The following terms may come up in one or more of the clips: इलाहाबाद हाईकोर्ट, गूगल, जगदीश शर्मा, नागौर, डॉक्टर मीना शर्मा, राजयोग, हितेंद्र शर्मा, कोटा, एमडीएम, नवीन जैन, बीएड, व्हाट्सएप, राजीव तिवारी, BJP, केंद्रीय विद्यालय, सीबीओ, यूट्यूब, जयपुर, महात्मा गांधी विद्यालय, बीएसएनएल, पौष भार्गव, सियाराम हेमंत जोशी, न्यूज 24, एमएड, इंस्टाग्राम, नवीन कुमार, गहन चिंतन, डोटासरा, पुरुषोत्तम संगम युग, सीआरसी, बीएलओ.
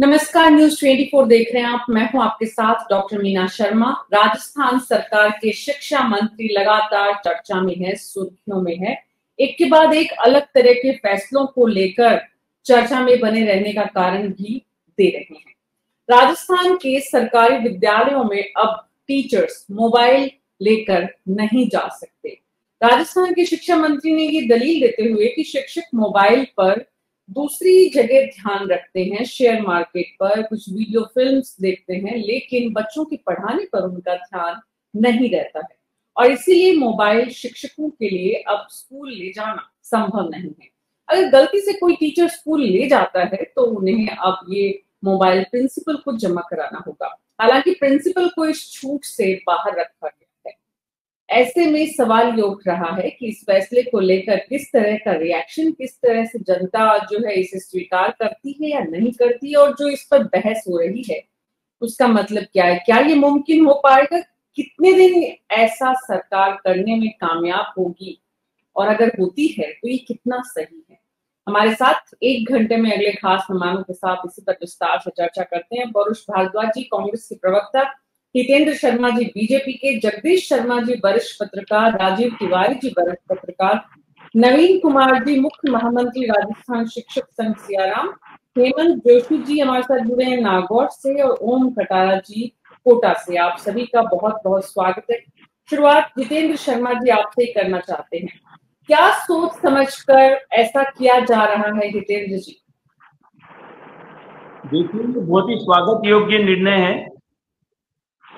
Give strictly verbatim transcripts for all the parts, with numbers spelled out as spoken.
नमस्कार, न्यूज चौबीस देख रहे हैं आप। मैं हूं आपके साथ डॉक्टर मीना शर्मा। राजस्थान सरकार के शिक्षा मंत्री लगातार चर्चा में है, सुर्खियों में है। एक के बाद एक अलग तरह के फैसलों को लेकर चर्चा में बने रहने का कारण भी दे रहे हैं। राजस्थान के सरकारी विद्यालयों में अब टीचर्स मोबाइल लेकर नहीं जा सकते। राजस्थान के शिक्षा मंत्री ने ये दलील देते हुए कि शिक्षक मोबाइल पर दूसरी जगह ध्यान रखते हैं, शेयर मार्केट पर कुछ वीडियो फिल्म्स देखते हैं, लेकिन बच्चों के पढ़ाने पर उनका ध्यान नहीं रहता है और इसीलिए मोबाइल शिक्षकों के लिए अब स्कूल ले जाना संभव नहीं है। अगर गलती से कोई टीचर स्कूल ले जाता है तो उन्हें अब ये मोबाइल प्रिंसिपल को जमा कराना होगा। हालांकि प्रिंसिपल को इस छूट से बाहर रखा गया है। ऐसे में सवाल ये उठ रहा है कि इस फैसले को लेकर किस तरह का रिएक्शन, किस तरह से जनता जो है इसे स्वीकार करती है या नहीं करती है, और जो इस पर बहस हो रही है उसका मतलब क्या है? क्या ये मुमकिन हो पाएगा? कितने दिन ऐसा सरकार करने में कामयाब होगी, और अगर होती है तो ये कितना सही है? हमारे साथ एक घंटे में अगले खास मेहमानों के साथ इसी पर विस्तार से चर्चा करते हैं। पौष भार्गव जी कांग्रेस के प्रवक्ता, हितेंद्र शर्मा जी बीजेपी के, जगदीश शर्मा जी वरिष्ठ पत्रकार, राजीव तिवारी जी वरिष्ठ पत्रकार, नवीन कुमार जी मुख्य महामंत्री राजस्थान शिक्षक संघ सियाराम, हेमंत जोशी जी हमारे साथ जुड़े हैं नागौर से, और ओम कटारा जी कोटा से। आप सभी का बहुत बहुत स्वागत है। शुरुआत हितेंद्र शर्मा जी आपसे करना चाहते हैं, क्या सोच समझकर ऐसा किया जा रहा है? हितेंद्र जी देखिए, बहुत ही स्वागत योग्य निर्णय है।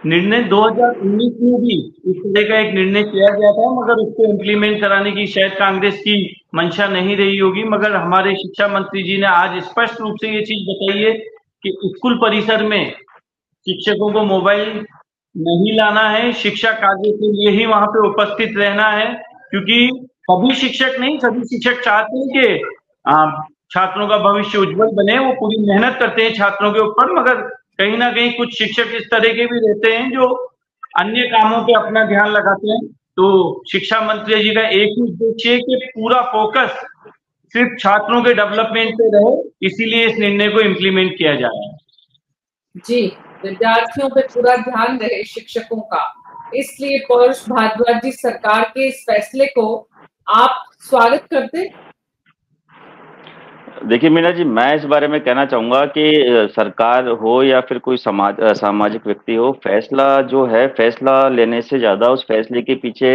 निर्णय दो हज़ार उन्नीस में भी इस तरह का एक निर्णय किया गया था, मगर उसको इम्प्लीमेंट कराने की शायद कांग्रेस की मंशा नहीं रही होगी। मगर हमारे शिक्षा मंत्री जी ने आज स्पष्ट रूप से ये चीज बताई है कि स्कूल परिसर में शिक्षकों को मोबाइल नहीं लाना है, शिक्षा कार्य के लिए ही वहां पे उपस्थित रहना है। क्योंकि सभी शिक्षक नहीं, सभी शिक्षक चाहते हैं कि छात्रों का भविष्य उज्जवल बने, वो पूरी मेहनत करते हैं छात्रों के ऊपर, मगर कहीं ना कहीं कुछ शिक्षक इस तरह के भी रहते हैं जो अन्य कामों पे अपना ध्यान लगाते हैं। तो शिक्षा मंत्री जी का एक ही उद्देश्य है कि पूरा फोकस सिर्फ छात्रों के डेवलपमेंट पे रहे, इसीलिए इस निर्णय को इम्प्लीमेंट किया जा रहा है। जी, विद्यार्थियों पे पूरा ध्यान रहे शिक्षकों का, इसलिए पौष भार्गव जी सरकार के इस फैसले को आप स्वागत करते? देखिए मीना जी, मैं इस बारे में कहना चाहूंगा कि सरकार हो या फिर कोई समाज सामाजिक व्यक्ति हो, फैसला जो है, फैसला लेने से ज्यादा उस फैसले के पीछे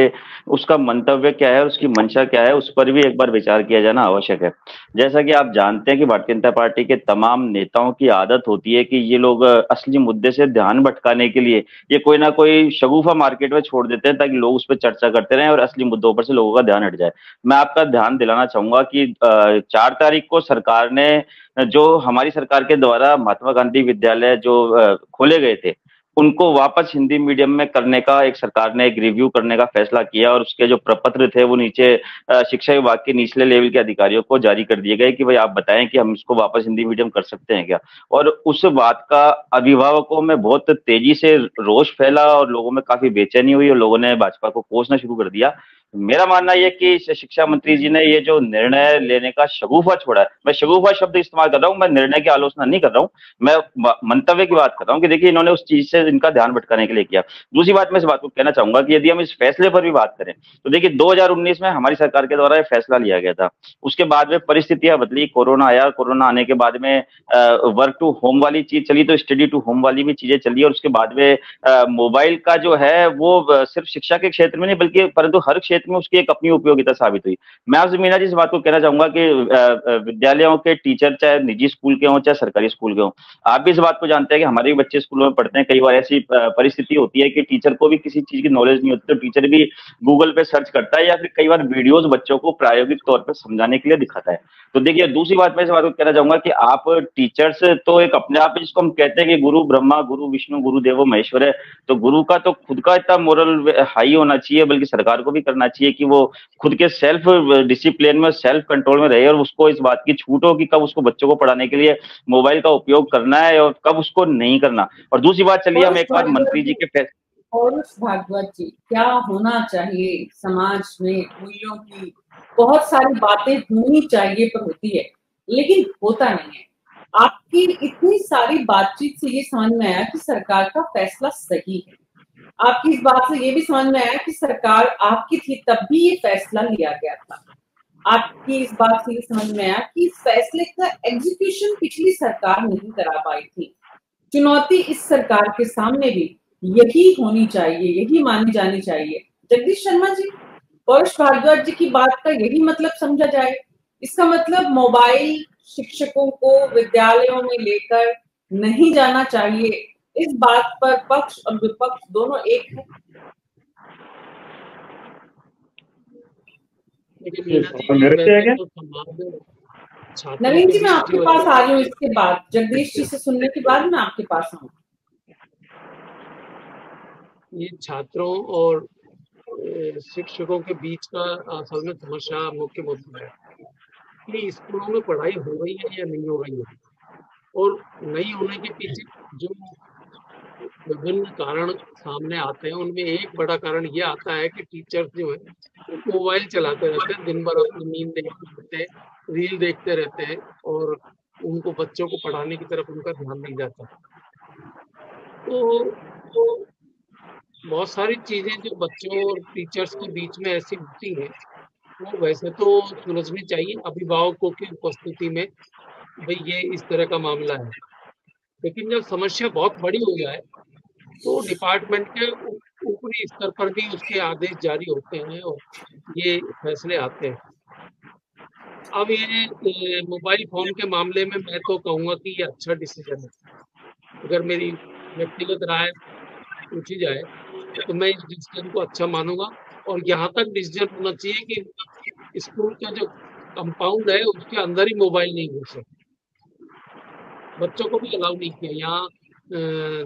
उसका मंतव्य क्या है, उसकी मंशा क्या है, उस पर भी एक बार विचार किया जाना आवश्यक है। जैसा कि आप जानते हैं कि भारतीय जनता पार्टी के तमाम नेताओं की आदत होती है कि ये लोग असली मुद्दे से ध्यान भटकाने के लिए ये कोई ना कोई शगुफा मार्केट में छोड़ देते हैं ताकि लोग उस पर चर्चा करते रहें और असली मुद्दों पर से लोगों का ध्यान हट जाए। मैं आपका ध्यान दिलाना चाहूंगा कि चार तारीख को सरकार ने, जो हमारी सरकार के द्वारा महात्मा गांधी विद्यालय जो खोले गए थे, उनको वापस हिंदी मीडियम में करने का एक सरकार ने एक रिव्यू करने का फैसला किया, और उसके जो प्रपत्र थे वो नीचे शिक्षा विभाग के निचले लेवल के अधिकारियों को जारी कर दिए गए कि भाई आप बताएं कि हम इसको वापस हिंदी मीडियम कर सकते हैं क्या। और उस बात का अभिभावकों में बहुत तेजी से रोष फैला और लोगों में काफी बेचैनी हुई और लोगों ने भाजपा को कोसना शुरू कर दिया। मेरा मानना यह कि शिक्षा मंत्री जी ने ये जो निर्णय लेने का शगुफा छोड़ा है, मैं शगुफा शब्द इस्तेमाल कर रहा हूँ, मैं निर्णय की आलोचना नहीं कर रहा हूँ, मैं मंतव्य की बात कर रहा हूँ कि देखिए इन्होंने उस चीज से इनका ध्यान भटकाने के लिए किया। दूसरी बात, मैं इस बात को कहना चाहूंगा कि यदि हम इस फैसले पर भी बात करें तो देखिए दो हज़ार उन्नीस में हमारी सरकार के द्वारा यह फैसला लिया गया था, उसके बाद में परिस्थितियां बदली, कोरोना आया, कोरोना आने के बाद में वर्क टू होम वाली चीज चली, तो स्टडी टू होम वाली भी चीजें चली, और उसके बाद में मोबाइल का जो है वो सिर्फ शिक्षा के क्षेत्र में नहीं बल्कि परंतु हर क्षेत्र में उसकी एक अपनी उपयोगिता साबित हुई। मैं आपसे मीना जी इस बात को कहना चाहूंगा कि विद्यालयों के टीचर चाहे निजी स्कूल के हों चाहे सरकारी स्कूल के हों, आप भी इस बात को जानते हैं कि हमारे भी बच्चे स्कूलों में पढ़ते हैं, कई बार ऐसी परिस्थिति होती है कि टीचर को भी किसी चीज की नॉलेज नहीं होती तो टीचर भी गूगल पे सर्च करता है या फिर कई बार वीडियोज बच्चों को प्रायोगिक तौर पर समझाने के लिए दिखाता है। तो देखिए, दूसरी बात मैं इस बात को कहना चाहूंगा कि आप टीचर्स तो एक अपने आप में, जिसको हम कहते हैं कि गुरु ब्रह्मा गुरु विष्णु गुरु देवो महेश्वर है, तो गुरु का तो खुद का इतना मोरल हाई होना चाहिए, बल्कि सरकार को भी करना चाहिए कि वो खुद के सेल्फ डिसिप्लिन में, सेल्फ कंट्रोल में रहे और उसको इस बात की छूट हो कि कब उसको बच्चों को पढ़ाने के लिए मोबाइल का उपयोग करना है और कब उसको नहीं करना। और दूसरी बात, चलिए हम एक बार मंत्री जी के फैसले और भागवत जी, क्या होना चाहिए समाज में, मूल्यों की बहुत सारी बातें होनी चाहिए पर होती है लेकिन होता नहीं है। आपकी इतनी सारी बातचीत से ये समझ में आया कि सरकार का फैसला सही है। आपकी इस बात से ये भी समझ में आया कि सरकार आपकी थी तब भी ये फैसला लिया गया था। आपकी इस बात से ये समझ में आया कि इस फैसले का एग्जीक्यूशन पिछली सरकार नहीं करा पाई थी। चुनौती इस सरकार के सामने भी यही होनी चाहिए, यही मानी जानी चाहिए। जगदीश शर्मा जी, पौष भार्गव जी की बात का यही मतलब समझा जाए। इसका मतलब मोबाइल शिक्षकों को विद्यालयों में लेकर नहीं जाना चाहिए, इस बात पर पक्ष और विपक्ष दोनों एक है। नवीन जी, मैं आपके पास आ रही हूँ इसके बाद, जगदीश जी से सुनने के बाद मैं आपके पास आऊँ। ये छात्रों और शिक्षकों के बीच का असल में समस्या मुख्य मुद्दा है कि स्कूलों में पढ़ाई हो रही है या नहीं हो रही है, और नहीं होने के पीछे जो विभिन्न कारण सामने आते हैं उनमें एक बड़ा कारण यह आता है कि टीचर्स जो है मोबाइल चलाते रहते हैं, दिन भर अपनी नींद देखते रहते हैं, रील देखते रहते हैं, और उनको बच्चों को पढ़ाने की तरफ उनका ध्यान नहीं जाता। तो, तो बहुत सारी चीजें जो बच्चों और टीचर्स के बीच में ऐसी होती है वो वैसे तो सुलझनी चाहिए अभिभावकों की उपस्थिति में, भाई ये इस तरह का मामला है, लेकिन जब समस्या बहुत बड़ी हो जाए तो डिपार्टमेंट के ऊपरी स्तर पर भी उसके आदेश जारी होते हैं और ये फैसले आते हैं। अब ये मोबाइल फोन के मामले में मैं तो कहूँगा कि ये अच्छा डिसीजन है। अगर मेरी व्यक्तिगत राय पूछी जाए तो मैं इस डिसीजन को अच्छा मानूंगा, और यहाँ तक डिसीजन होना चाहिए कि स्कूल का जो कंपाउंड है उसके अंदर ही मोबाइल नहीं घुसे, बच्चों को भी अलाउ नहीं किया। यहाँ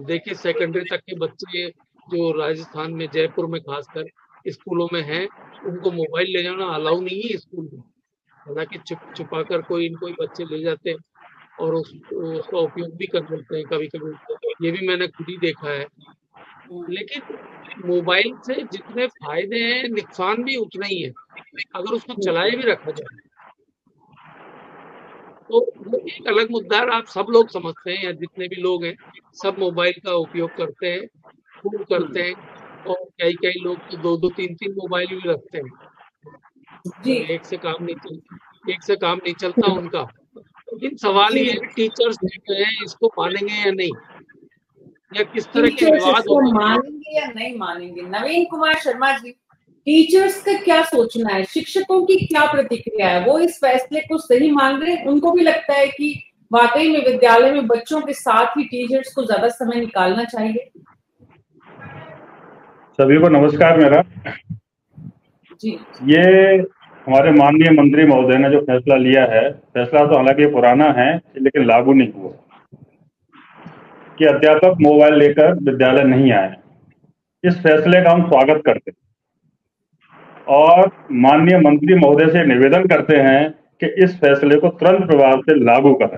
देखिए सेकेंडरी तक के बच्चे जो राजस्थान में, जयपुर में खासकर स्कूलों में हैं, उनको मोबाइल ले जाना अलाउ नहीं है स्कूल में, हालांकि छुप छुपा कर कोई कोई बच्चे ले जाते हैं और उस, उसका उपयोग भी कर लेते हैं कभी कभी, ये भी मैंने खुद ही देखा है। लेकिन मोबाइल से जितने फायदे हैं नुकसान भी उतना ही है, अगर उसको चलाए भी रखा जाए तो एक अलग मुद्दा। आप सब लोग समझते हैं या जितने भी लोग हैं सब मोबाइल का उपयोग करते हैं, खूब करते हैं, और कई कई लोग तो दो दो तीन तीन मोबाइल भी रखते हैं, एक से काम नहीं चलता एक से काम नहीं चलता उनका। लेकिन सवाल ये है कि टीचर्स जो है इसको मानेंगे या नहीं, या किस तरह के विवाद होंगे, मानेंगे या नहीं मानेंगे। नवीन कुमार शर्मा जी, टीचर्स का क्या सोचना है, शिक्षकों की क्या प्रतिक्रिया है? वो इस फैसले को सही मान रहे हैं? उनको भी लगता है कि वाकई में विद्यालय में बच्चों के साथ ही टीचर्स को ज्यादा समय निकालना चाहिए? सभी को नमस्कार मेरा जी। ये हमारे माननीय मंत्री महोदय ने जो फैसला लिया है, फैसला तो हालांकि पुराना है लेकिन लागू नहीं हुआ, कि अध्यापक मोबाइल लेकर विद्यालय नहीं आए। इस फैसले का हम स्वागत करते हैं और माननीय मंत्री महोदय से निवेदन करते हैं कि इस फैसले को तुरंत प्रभाव से लागू करें।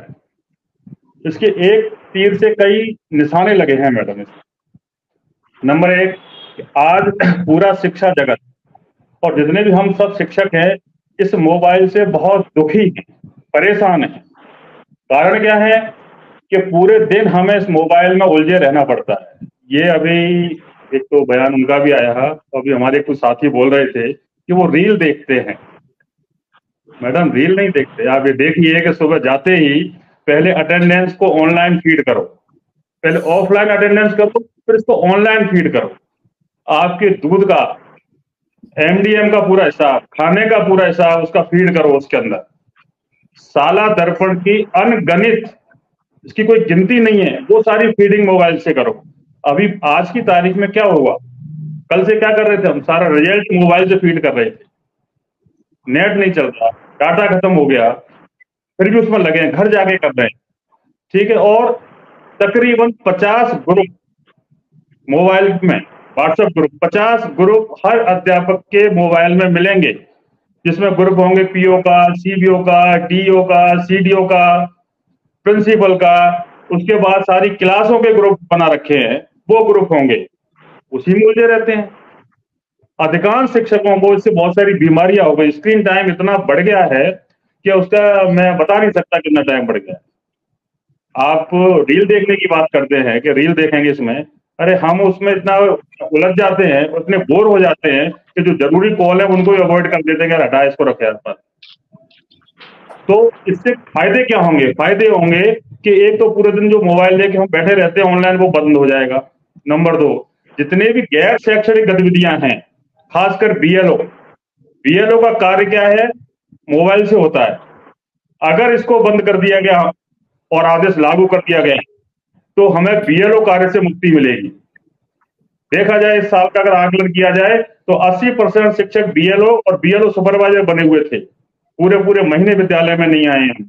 इसके एक तीर से कई निशाने लगे हैं मैडम। नंबर एक, आज पूरा शिक्षा जगत और जितने भी हम सब शिक्षक हैं इस मोबाइल से बहुत दुखी हैं, परेशान हैं। कारण क्या है कि पूरे दिन हमें इस मोबाइल में उलझे रहना पड़ता है। ये अभी एक तो बयान उनका भी आया है, अभी हमारे कुछ साथी बोल रहे थे कि वो रील देखते हैं। मैडम रील नहीं देखते, आप ये देखिए कि सुबह जाते ही पहले अटेंडेंस को ऑनलाइन फीड करो, पहले ऑफलाइन अटेंडेंस करो, फिर इसको ऑनलाइन फीड करो। आपके दूध का, एमडीएम का पूरा हिसाब, खाने का पूरा हिसाब, उसका फीड करो उसके अंदर। शाला दर्पण की अनगणित, इसकी कोई गिनती नहीं है, वो सारी फीडिंग मोबाइल से करो। अभी आज की तारीख में क्या हुआ, कल से क्या कर रहे थे हम, सारा रिजल्ट मोबाइल से फीड कर रहे थे। नेट नहीं चल रहा, डाटा खत्म हो गया, फिर भी उसमें लगे हैं, घर जाके कर रहे हैं, ठीक है। और तकरीबन पचास ग्रुप मोबाइल में, व्हाट्सएप ग्रुप, पचास ग्रुप हर अध्यापक के मोबाइल में मिलेंगे, जिसमें ग्रुप होंगे पीओ का, सीबीओ का, डीओ का, सीडीओ का, प्रिंसिपल का, उसके बाद सारी क्लासों के ग्रुप बना रखे हैं, वो ग्रुप होंगे, उसी में उलझे रहते हैं। अधिकांश शिक्षकों को इससे बहुत सारी बीमारियां हो गई। स्क्रीन टाइम इतना बढ़ गया है कि उसका मैं बता नहीं सकता कितना टाइम बढ़ गया है। आप रील देखने की बात करते हैं कि रील देखेंगे इसमें, अरे हम उसमें इतना उलझ जाते हैं, इतने बोर हो जाते हैं कि जो जरूरी कॉल है उनको अवॉइड कर देते हैं कि हटा इसको रखे यार पर। तो इससे फायदे क्या होंगे? फायदे होंगे कि एक तो पूरे दिन जो मोबाइल लेके हम बैठे रहते हैं ऑनलाइन वो बंद हो जाएगा। नंबर दो, जितने भी गैर शैक्षणिक गतिविधियां हैं, खासकर बीएलओ, बीएलओ का कार्य क्या है? मोबाइल से होता है। अगर इसको बंद कर दिया गया और आदेश लागू कर दिया गया तो हमें बीएलओ कार्य से मुक्ति मिलेगी। देखा जाए इस साल का अगर आकलन किया जाए तो अस्सी परसेंट शिक्षक बीएलओ और बीएलओ सुपरवाइजर बने हुए थे, पूरे पूरे महीने विद्यालय में नहीं आए हैं।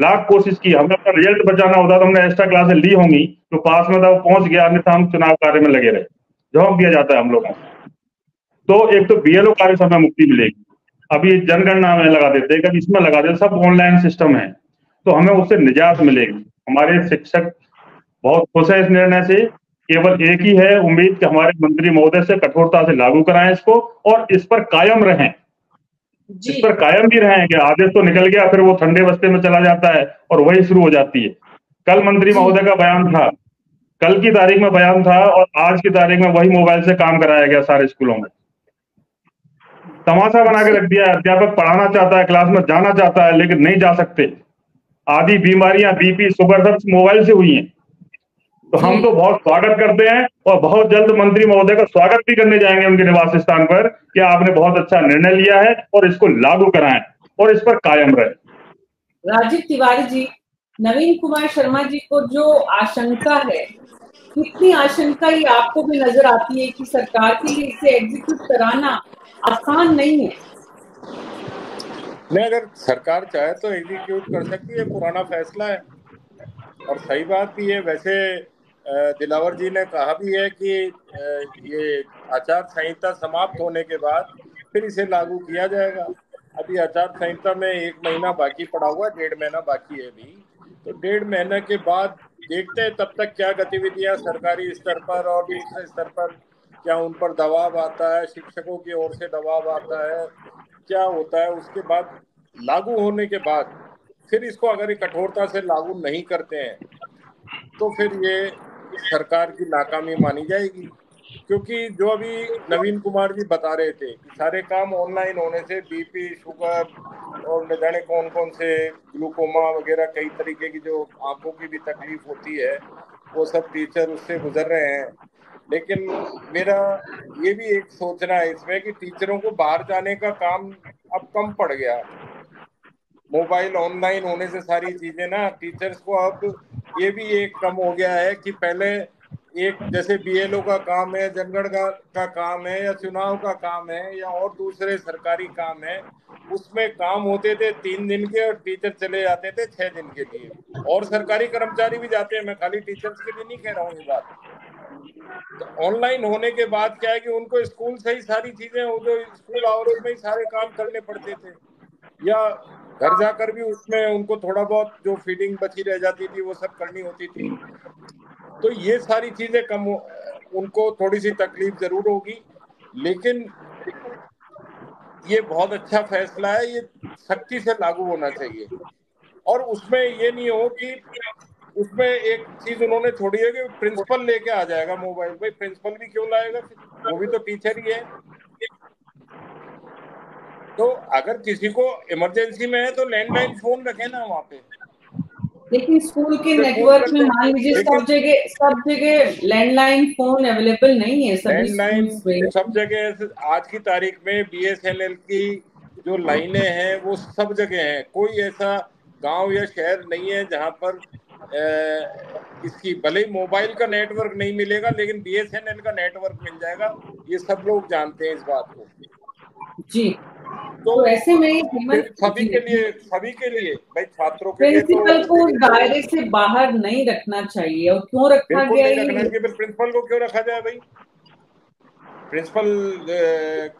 लाख कोशिश की, हमने अपना रिजल्ट बचाना होता तो हमने एक्स्ट्रा क्लासेस ली होंगी, तो पास में था वो पहुंच गया, अन्यथा हम चुनाव कार्य में लगे रहे। झोंक दिया जाता है हम लोगों को। तो एक तो बीएलओ कार्य से हमें मुक्ति मिलेगी। अभी जनगणना में लगा देते हैं, कभी इसमें लगा देते, सब ऑनलाइन सिस्टम है, तो हमें उससे निजात मिलेगी। हमारे शिक्षक बहुत खुश है इस निर्णय से। केवल एक ही है उम्मीद कि हमारे मंत्री महोदय से कठोरता से लागू कराएं इसको और इस पर कायम रहें, इस पर कायम भी रहें कि आदेश तो निकल गया, फिर वो ठंडे बस्ते में चला जाता है और वही शुरू हो जाती है। कल मंत्री महोदय का बयान था, कल की तारीख में बयान था और आज की तारीख में वही मोबाइल से काम कराया गया सारे स्कूलों में। तमाशा बना के रख दिया है। अध्यापक पढ़ाना चाहता है, क्लास में जाना चाहता है, लेकिन नहीं जा सकते। आधी बीमारियां बीपी शुगर सब मोबाइल से हुई हैं। तो हम तो बहुत स्वागत करते हैं और बहुत जल्द मंत्री महोदय का स्वागत भी करने जाएंगे उनके निवास स्थान पर कि आपने बहुत अच्छा निर्णय लिया है और इसको लागू कराएं और इस पर कायम रहें। राजीव तिवारी जी, नवीन कुमार शर्मा जी को जो आशंका है, कितनी आशंका ये आपको भी नजर आती है कि सरकार के लिए इसे एग्जीक्यूट कराना आसान नहीं है? नहीं, अगर सरकार चाहे तो एग्जीक्यूट कर सकती है, पुराना फैसला है और सही बात भी है। वैसे दिलावर जी ने कहा भी है कि ये आचार संहिता समाप्त होने के बाद फिर इसे लागू किया जाएगा। अभी आचार संहिता में एक महीना बाकी पड़ा हुआ, डेढ़ महीना बाकी है अभी, तो डेढ़ महीने के बाद देखते हैं तब तक क्या गतिविधियां सरकारी स्तर पर और दूसरे स्तर पर, क्या उन पर दबाव आता है, शिक्षकों की ओर से दबाव आता है, क्या होता है। उसके बाद लागू होने के बाद फिर इसको अगर कठोरता से लागू नहीं करते हैं तो फिर ये सरकार की नाकामी मानी जाएगी, क्योंकि जो अभी नवीन कुमार जी बता रहे थे कि सारे काम ऑनलाइन होने से बीपी शुगर और न जाने कौन कौन से ग्लूकोमा वगैरह कई तरीके की जो आंखों की भी तकलीफ होती है, वो सब टीचर उससे गुजर रहे हैं। लेकिन मेरा ये भी एक सोचना है इसमें कि टीचरों को बाहर जाने का काम अब कम पड़ गया, मोबाइल ऑनलाइन होने से सारी चीजें ना, टीचर्स को अब ये भी एक कम हो गया है कि पहले एक जैसे बीएलओ का काम है, जनगणना का काम है या चुनाव का काम है या और दूसरे सरकारी काम है, उसमें काम होते थे तीन दिन के और टीचर चले जाते थे छह दिन के लिए, और सरकारी कर्मचारी भी जाते हैं, मैं खाली टीचर्स के लिए नहीं कह रहा हूँ ये बात। ऑनलाइन तो होने के बाद क्या है कि उनको स्कूल से ही सारी चीजें, जो स्कूल आवर्स में ही सारे काम करने पड़ते थे या घर जाकर भी उसमें उनको थोड़ा बहुत जो फीडिंग बची रह जाती थी वो सब करनी होती थी। तो ये सारी चीजें कम, उनको थोड़ी सी तकलीफ जरूर होगी, लेकिन ये बहुत अच्छा फैसला है, ये सख्ती से लागू होना चाहिए। और उसमें ये नहीं हो कि उसमें एक चीज उन्होंने छोड़ी है कि प्रिंसिपल लेके आ जाएगा मोबाइल, भाई प्रिंसिपल भी क्यों लाएगा, वो भी तो टीचर ही है। तो अगर किसी को इमरजेंसी में है तो लैंडलाइन फोन रखे ना वहाँ पे, लेकिन स्कूल के नेटवर्क में मान लीजिए सब जगह सब जगह लैंडलाइन फोन अवेलेबल नहीं है। लैंडलाइन सब जगह आज की तारीख में बीएसएनएल की जो लाइनें हैं वो सब जगह हैं, कोई ऐसा गांव या शहर नहीं है जहाँ पर ए, इसकी भले ही मोबाइल का नेटवर्क नहीं मिलेगा लेकिन बीएसएनएल का नेटवर्क मिल जाएगा, ये सब लोग जानते हैं इस बात को जी। तो, तो ऐसे में सभी के लिए सभी के लिए भाई छात्रों के प्रिंसिपल तो को दायरे से बाहर नहीं रखना चाहिए। और क्यों रखा गया है? प्रिंसिपल को क्यों रखा जाए भाई? प्रिंसिपल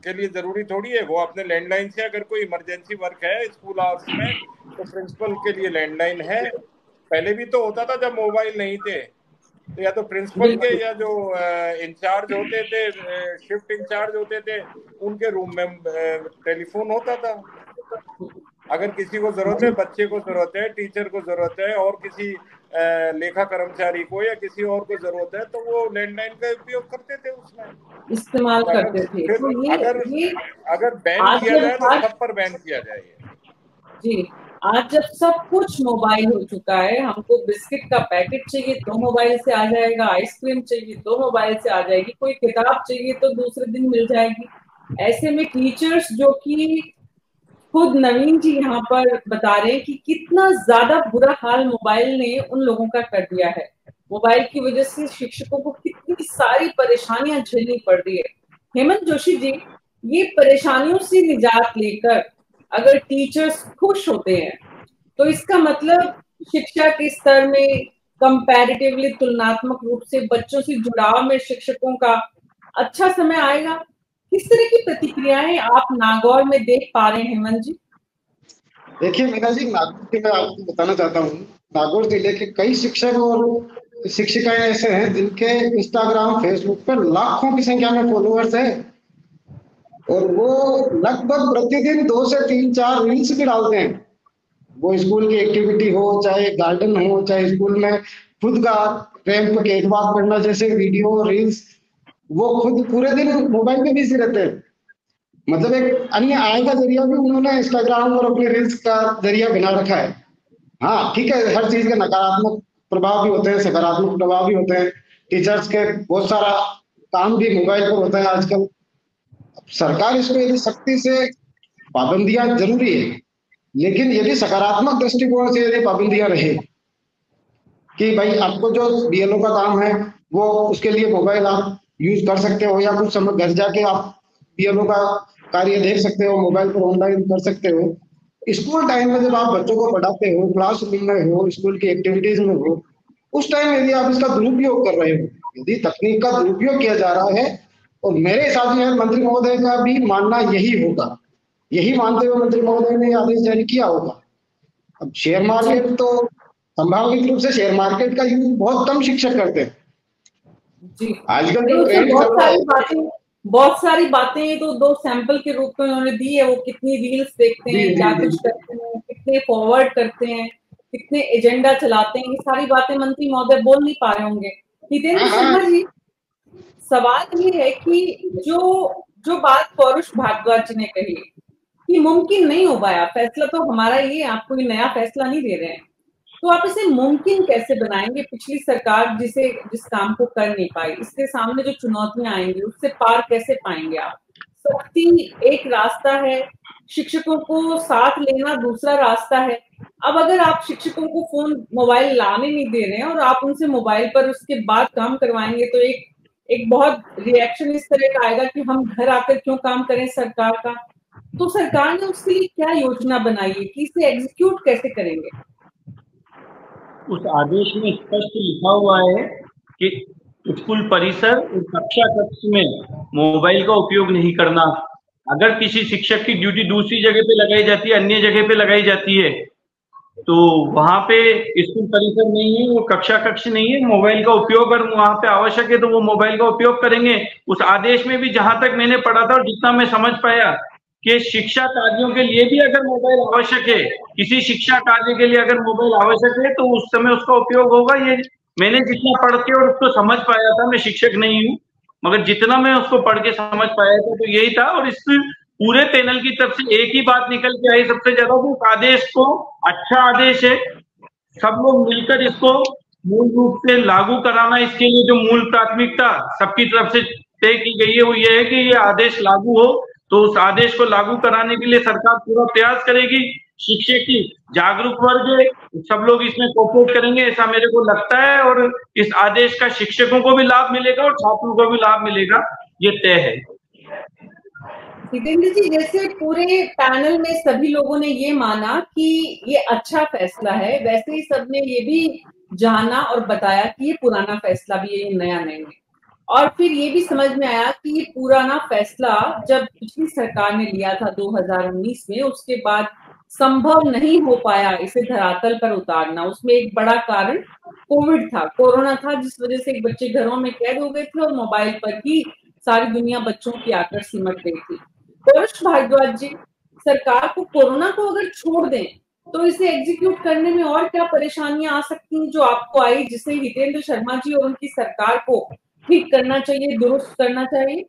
के लिए जरूरी थोड़ी है, वो अपने लैंडलाइन से, अगर कोई इमरजेंसी वर्क है स्कूल आवर्स में तो प्रिंसिपल के लिए लैंडलाइन है। पहले भी तो होता था जब मोबाइल नहीं थे, तो या तो प्रिंसिपल के या जो इंचार्ज होते थे, शिफ्ट इंचार्ज होते थे, उनके रूम में टेलीफोन होता था। अगर किसी को जरूरत है, बच्चे को जरूरत है, टीचर को जरूरत है और किसी लेखा कर्मचारी को या किसी और को जरूरत है तो वो लैंडलाइन का उपयोग करते थे, उसमें इस्तेमाल करते थे। तो ये, अगर ये, अगर बैन किया जाए तो सब पर बैन किया जाए। जी, आज जब सब कुछ मोबाइल हो चुका है, हमको बिस्किट का पैकेट चाहिए तो मोबाइल से आ जाएगा, आइसक्रीम चाहिए तो मोबाइल से आ जाएगी, कोई किताब चाहिए तो दूसरे दिन मिल जाएगी। ऐसे में टीचर्स, जो कि खुद नवीन जी यहाँ पर बता रहे हैं कि कितना ज्यादा बुरा हाल मोबाइल ने उन लोगों का कर दिया है, मोबाइल की वजह से शिक्षकों को कितनी सारी परेशानियां झेलनी पड़ रही है। हेमंत जोशी जी, ये परेशानियों से निजात लेकर अगर टीचर्स खुश होते हैं तो इसका मतलब शिक्षा के स्तर में कंपैरेटिवली, तुलनात्मक रूप से बच्चों से जुड़ाव में शिक्षकों का अच्छा समय आएगा। किस तरह की प्रतिक्रियाएं आप नागौर में देख पा रहे हैं हेमंत जी? देखिए मीना जी, नागौर की मैं आपको बताना चाहता हूँ, नागौर जिले के कई शिक्षक और शिक्षिकाएं ऐसे हैं जिनके इंस्टाग्राम, फेसबुक पर लाखों की संख्या में फॉलोअर्स हैं और वो लगभग प्रतिदिन दो से तीन चार रील्स भी डालते हैं। वो स्कूल की एक्टिविटी हो, चाहे गार्डन हो, चाहे स्कूल में खुद का रैंप के अखबार पढ़ना जैसे वीडियो रील्स, वो खुद पूरे दिन मोबाइल में बिजी रहते हैं। मतलब एक अन्य आय का जरिया भी उन्होंने इंस्टाग्राम और अपने रील्स का जरिया बना रखा है। हाँ ठीक है, हर चीज के नकारात्मक प्रभाव भी होते हैं, सकारात्मक प्रभाव भी होते हैं। टीचर्स के बहुत सारा काम भी मोबाइल पर होता है आजकल। सरकार इसको यदि सख्ती से पाबंदियां जरूरी है, लेकिन यदि सकारात्मक दृष्टिकोण से यदि पाबंदियां रहे कि भाई आपको जो बीएलओ का काम है वो उसके लिए मोबाइल आप यूज कर सकते हो या कुछ समय घर जाके आप बीएलओ का कार्य देख सकते हो, मोबाइल पर ऑनलाइन कर सकते हो। स्कूल टाइम में जब आप बच्चों को पढ़ाते हो, क्लासरूम में हो, स्कूल की एक्टिविटीज में हो, उस टाइम यदि आप इसका दुरुपयोग कर रहे हो, यदि तकनीक का दुरुपयोग किया जा रहा है, और मेरे हिसाब से मंत्री महोदय का भी मानना यही होगा, यही मानते हुए मंत्री महोदय ने आदेश जारी किया होगा। अब शेयर मार्केट तो संभावित रूप से शेयर मार्केट का यूज बहुत कम शिक्षक करते हैं आजकल। बहुत सारी बातें बहुत सारी बातें तो दो सैंपल के रूप में उन्होंने दी है, वो कितनी रील्स देखते हैं, क्या कुछ करते हैं, कितने फॉरवर्ड करते हैं, कितने एजेंडा चलाते हैं, ये सारी बातें मंत्री महोदय बोल नहीं पा रहे होंगे। हितेंद्र शर्मा जी, सवाल ये है कि जो जो बात पौष भार्गव जी ने कही कि मुमकिन नहीं हो पाया, फैसला तो हमारा ये, आप कोई नया फैसला नहीं दे रहे हैं, तो आप इसे मुमकिन कैसे बनाएंगे? पिछली सरकार जिसे जिस काम को कर नहीं पाई, इसके सामने जो चुनौतियां आएंगी उससे पार कैसे पाएंगे आप? सख्ती एक रास्ता है, शिक्षकों को साथ लेना दूसरा रास्ता है। अब अगर आप शिक्षकों को फोन, मोबाइल लाने नहीं दे रहे हैं और आप उनसे मोबाइल पर उसके बाद काम करवाएंगे तो एक एक बहुत रिएक्शन इस तरह का आएगा कि हम घर आकर क्यों काम करें सरकार का। तो सरकार ने उसके लिए क्या योजना बनाई है कि इसे एग्जीक्यूट कैसे करेंगे? उस आदेश में स्पष्ट लिखा हुआ है कि स्कूल परिसर और कक्षा कक्ष में मोबाइल का उपयोग नहीं करना। अगर किसी शिक्षक की ड्यूटी दूसरी जगह पे लगाई जाती है, अन्य जगह पे लगाई जाती है, तो वहां पे स्कूल परिसर नहीं है, वो कक्षा कक्ष नहीं है, मोबाइल का उपयोग और वहां पे आवश्यक है तो वो मोबाइल का उपयोग करेंगे। उस आदेश में भी जहां तक मैंने पढ़ा था और जितना मैं समझ पाया कि शिक्षा कार्यों के लिए भी अगर मोबाइल आवश्यक है, किसी शिक्षा कार्य के लिए अगर मोबाइल आवश्यक है तो उस समय उसका उपयोग होगा। ये मैंने जितना पढ़ के और उसको समझ पाया था, मैं शिक्षक नहीं हूँ मगर जितना मैं उसको पढ़ के समझ पाया था तो यही था। और इस पूरे पैनल की तरफ से एक ही बात निकल के आई सबसे ज्यादा, तो उस आदेश को, अच्छा आदेश है, सब लोग मिलकर इसको मूल रूप से लागू कराना, इसके लिए जो मूल प्राथमिकता सबकी तरफ से तय की गई है वो ये है कि ये आदेश लागू हो। तो उस आदेश को लागू कराने के लिए सरकार पूरा प्रयास करेगी, शिक्षक की जागरूक वर्ग सब लोग इसमें कोऑपरेट करेंगे, ऐसा मेरे को लगता है। और इस आदेश का शिक्षकों को भी लाभ मिलेगा और छात्रों को भी लाभ मिलेगा, ये तय है। हितेंद्र जी, जैसे पूरे पैनल में सभी लोगों ने ये माना कि ये अच्छा फैसला है, वैसे ही सबने ये भी जाना और बताया कि ये पुराना फैसला भी है, ये नया नहीं है। और फिर ये भी समझ में आया कि ये पुराना फैसला जब पिछली सरकार ने लिया था दो हज़ार उन्नीस में, उसके बाद संभव नहीं हो पाया इसे धरातल पर उतारना। उसमें एक बड़ा कारण कोविड था, कोरोना था, जिस वजह से बच्चे घरों में कैद हो गए थे और मोबाइल पर ही सारी दुनिया बच्चों की आकर सिमट गई थी। पौष भार्गव जी, सरकार को कोरोना को अगर छोड़ दें तो इसे एग्जीक्यूट करने में और क्या परेशानियां आ सकती हैं जो आपको आई, जिसे हितेंद्र शर्मा जी और उनकी सरकार को ठीक करना चाहिए, दुरुस्त करना चाहिए?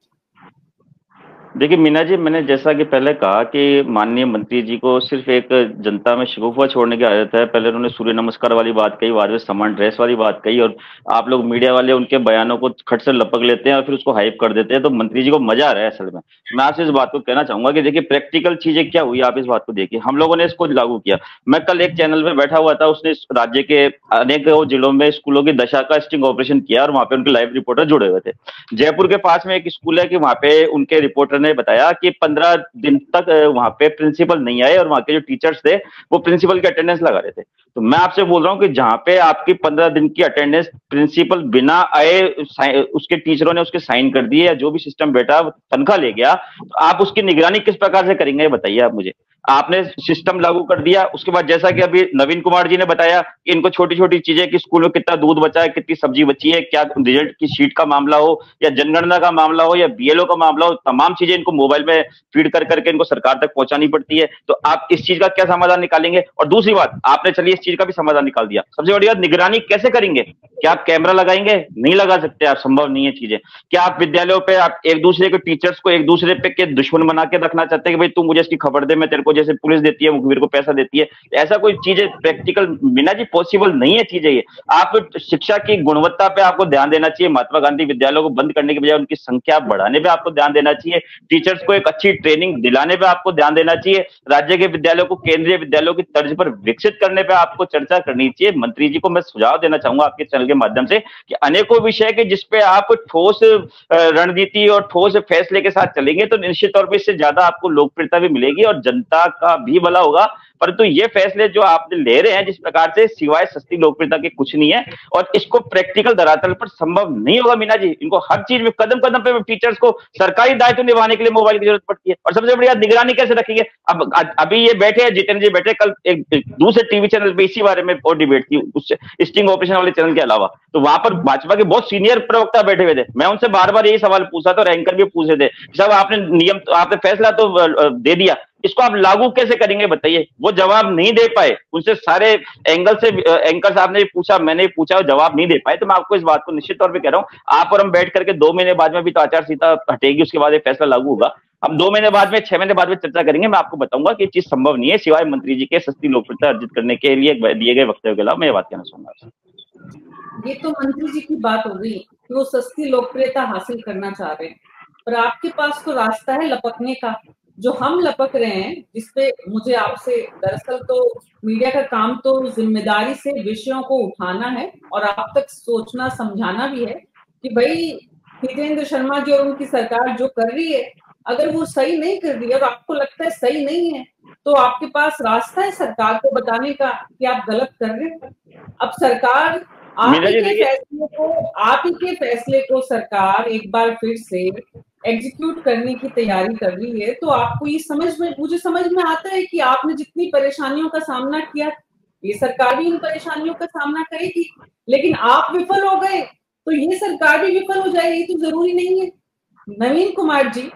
देखिए मीना जी, मैंने जैसा कि पहले कहा कि माननीय मंत्री जी को सिर्फ एक जनता में शिकूफा छोड़ने की आदत है। पहले उन्होंने सूर्य नमस्कार वाली बात कही, बाद में समान ड्रेस वाली बात कही, और आप लोग मीडिया वाले उनके बयानों को खट से लपक लेते हैं और फिर उसको हाइप कर देते हैं। तो मंत्री जी को मजा आ रहा है असल में। मैं आपसे इस बात को कहना चाहूंगा कि देखिए प्रैक्टिकल चीजें क्या हुई, आप इस बात को देखिए। हम लोगों ने इसको लागू किया। मैं कल एक चैनल पर बैठा हुआ था, उसने राज्य के अनेक जिलों में स्कूलों की दशा का स्टिंग ऑपरेशन किया और वहाँ पे उनके लाइव रिपोर्टर जुड़े हुए थे। जयपुर के पास में एक स्कूल है कि वहाँ पे उनके रिपोर्टर ने बताया कि पंद्रह दिन तक वहां पे प्रिंसिपल नहीं आए और वहां के जो टीचर्स थे वो प्रिंसिपल की अटेंडेंस लगा रहे थे। तो मैं आपसे बोल रहा हूं कि जहां पे आपकी पंद्रह दिन की अटेंडेंस प्रिंसिपल बिना आए उसके टीचरों ने उसके साइन कर दिए या जो भी सिस्टम बैठा तनख्वाह ले गया, तो आप उसकी निगरानी किस प्रकार से करेंगे बताइए। आप मुझे, आपने सिस्टम लागू कर दिया, उसके बाद जैसा कि अभी नवीन कुमार जी ने बताया कि इनको छोटी छोटी चीजें कि स्कूल में कितना दूध बचा है, कितनी सब्जी बची है, क्या रिजल्ट की शीट का मामला हो या जनगणना का मामला हो या बीएलओ का मामला हो, तमाम चीजें इनको मोबाइल में फीड कर करके इनको सरकार तक पहुंचानी पड़ती है। तो आप इस चीज का क्या समाधान निकालेंगे? और दूसरी बात, आपने चलिए इस चीज का भी समाधान निकाल दिया, सबसे बड़ी बात निगरानी कैसे करेंगे? क्या आप कैमरा लगाएंगे? नहीं लगा सकते आप, संभव नहीं है चीजें। क्या आप विद्यालयों पर आप एक दूसरे के टीचर्स को एक दूसरे पे के दुश्मन बना के रखना चाहते हैं कि भाई तू मुझे इसकी खबर दे, मैं तेरे को जैसे पुलिस देती है मुखबिर को पैसा देती है? ऐसा कोई चीजें प्रैक्टिकल बिना जी पॉसिबल नहीं है चीजें। ये आपको शिक्षा की गुणवत्ता पे आपको ध्यान देना चाहिए। महात्मा गांधी विद्यालयों को बंद करने के बजाय उनकी संख्या बढ़ाने पे आपको ध्यान देना चाहिए। टीचर्स को एक अच्छी ट्रेनिंग दिलाने पे आपको ध्यान देना चाहिए। राज्य के विद्यालयों को केंद्रीय विद्यालयों की तर्ज पर विकसित करने पर आपको चर्चा करनी चाहिए। मंत्री जी को मैं सुझाव देना चाहूंगा आपके चैनल के माध्यम से कि अनेकों विषय के जिसपे आप ठोस रणनीति और ठोस फैसले के साथ चलेंगे तो निश्चित तौर पर इससे ज्यादा आपको लोकप्रियता भी मिलेगी और जनता का भी भला होगा। परंतु ये फैसले जो आप ले रहे हैं जिस प्रकार से, सिवाय सस्ती लोकप्रियता के कुछ नहीं है और इसको प्रैक्टिकल धरातल पर संभव नहीं होगा। मीना जी, इनको हर चीज में कदम कदम पे टीचर्स को सरकारी दायित्व निभाने के लिए मोबाइल की जरूरत पड़ती है। और सबसे बढ़िया निगरानी कैसे रखेंगे? अब अभी ये बैठे हैं जितेंद्र जी, बैठे कल एक दूसरे टीवी चैनल पर इसी बारे में और डिबेट थी, उससे स्टिंग ऑपरेशन वाले चैनल के अलावा, तो वहां पर भाजपा के बहुत सीनियर प्रवक्ता बैठे हुए थे। मैं उनसे बार बार यही सवाल पूछा था और एंकर भी पूछे थे, साहब आपने नियम आपने फैसला तो दे दिया, इसको आप लागू कैसे करेंगे बताइए? वो जवाब नहीं दे पाए। उनसे सारे एंगल से एंकर साहब ने पूछा, मैंने पूछा, जवाब नहीं दे पाए। तो मैं आपको इस बात को निश्चित तौर पे कह रहा हूं, आप और हम बैठ करके दो महीने बाद में भी तो आचार संहिता हटेगी, उसके बाद ये फैसला लागू होगा। हम दो महीने बाद में, छह महीने बाद में चर्चा करेंगे। मैं आपको बताऊंगा कि ये चीज संभव नहीं है, सिवाय मंत्री जी के सस्ती लोकप्रियता अर्जित करने के लिए दिए गए वक्तव्य के अलावा। मैं ये बात कहना चाहूंगा। ये तो मंत्री जी की बात हो गई कि वो सस्ती लोकप्रियता हासिल करना चाह रहे हैं, पर आपके पास तो रास्ता है लपकने का, जो हम लपक रहे हैं, जिसपे मुझे आपसे दरअसल, तो मीडिया का काम तो जिम्मेदारी से विषयों को उठाना है और आप तक सोचना समझाना भी है कि भाई हितेंद्र शर्मा जी और उनकी सरकार जो कर रही है, अगर वो सही नहीं कर रही है और आपको लगता है सही नहीं है, तो आपके पास रास्ता है सरकार को बताने का कि आप गलत कर रहे हैं। अब सरकार आप ही के फैसले को आप ही के फैसले को सरकार एक बार फिर से एग्जीक्यूट करने की तैयारी कर रही है, तो आपको ये समझ में, मुझे समझ में आता है कि आपने जितनी परेशानियों का सामना किया, ये सरकार भी इन परेशानियों का सामना करेगी, लेकिन आप विफल हो गए तो ये सरकार भी विफल हो जाएगी, तो जरूरी नहीं है। नवीन कुमार जी,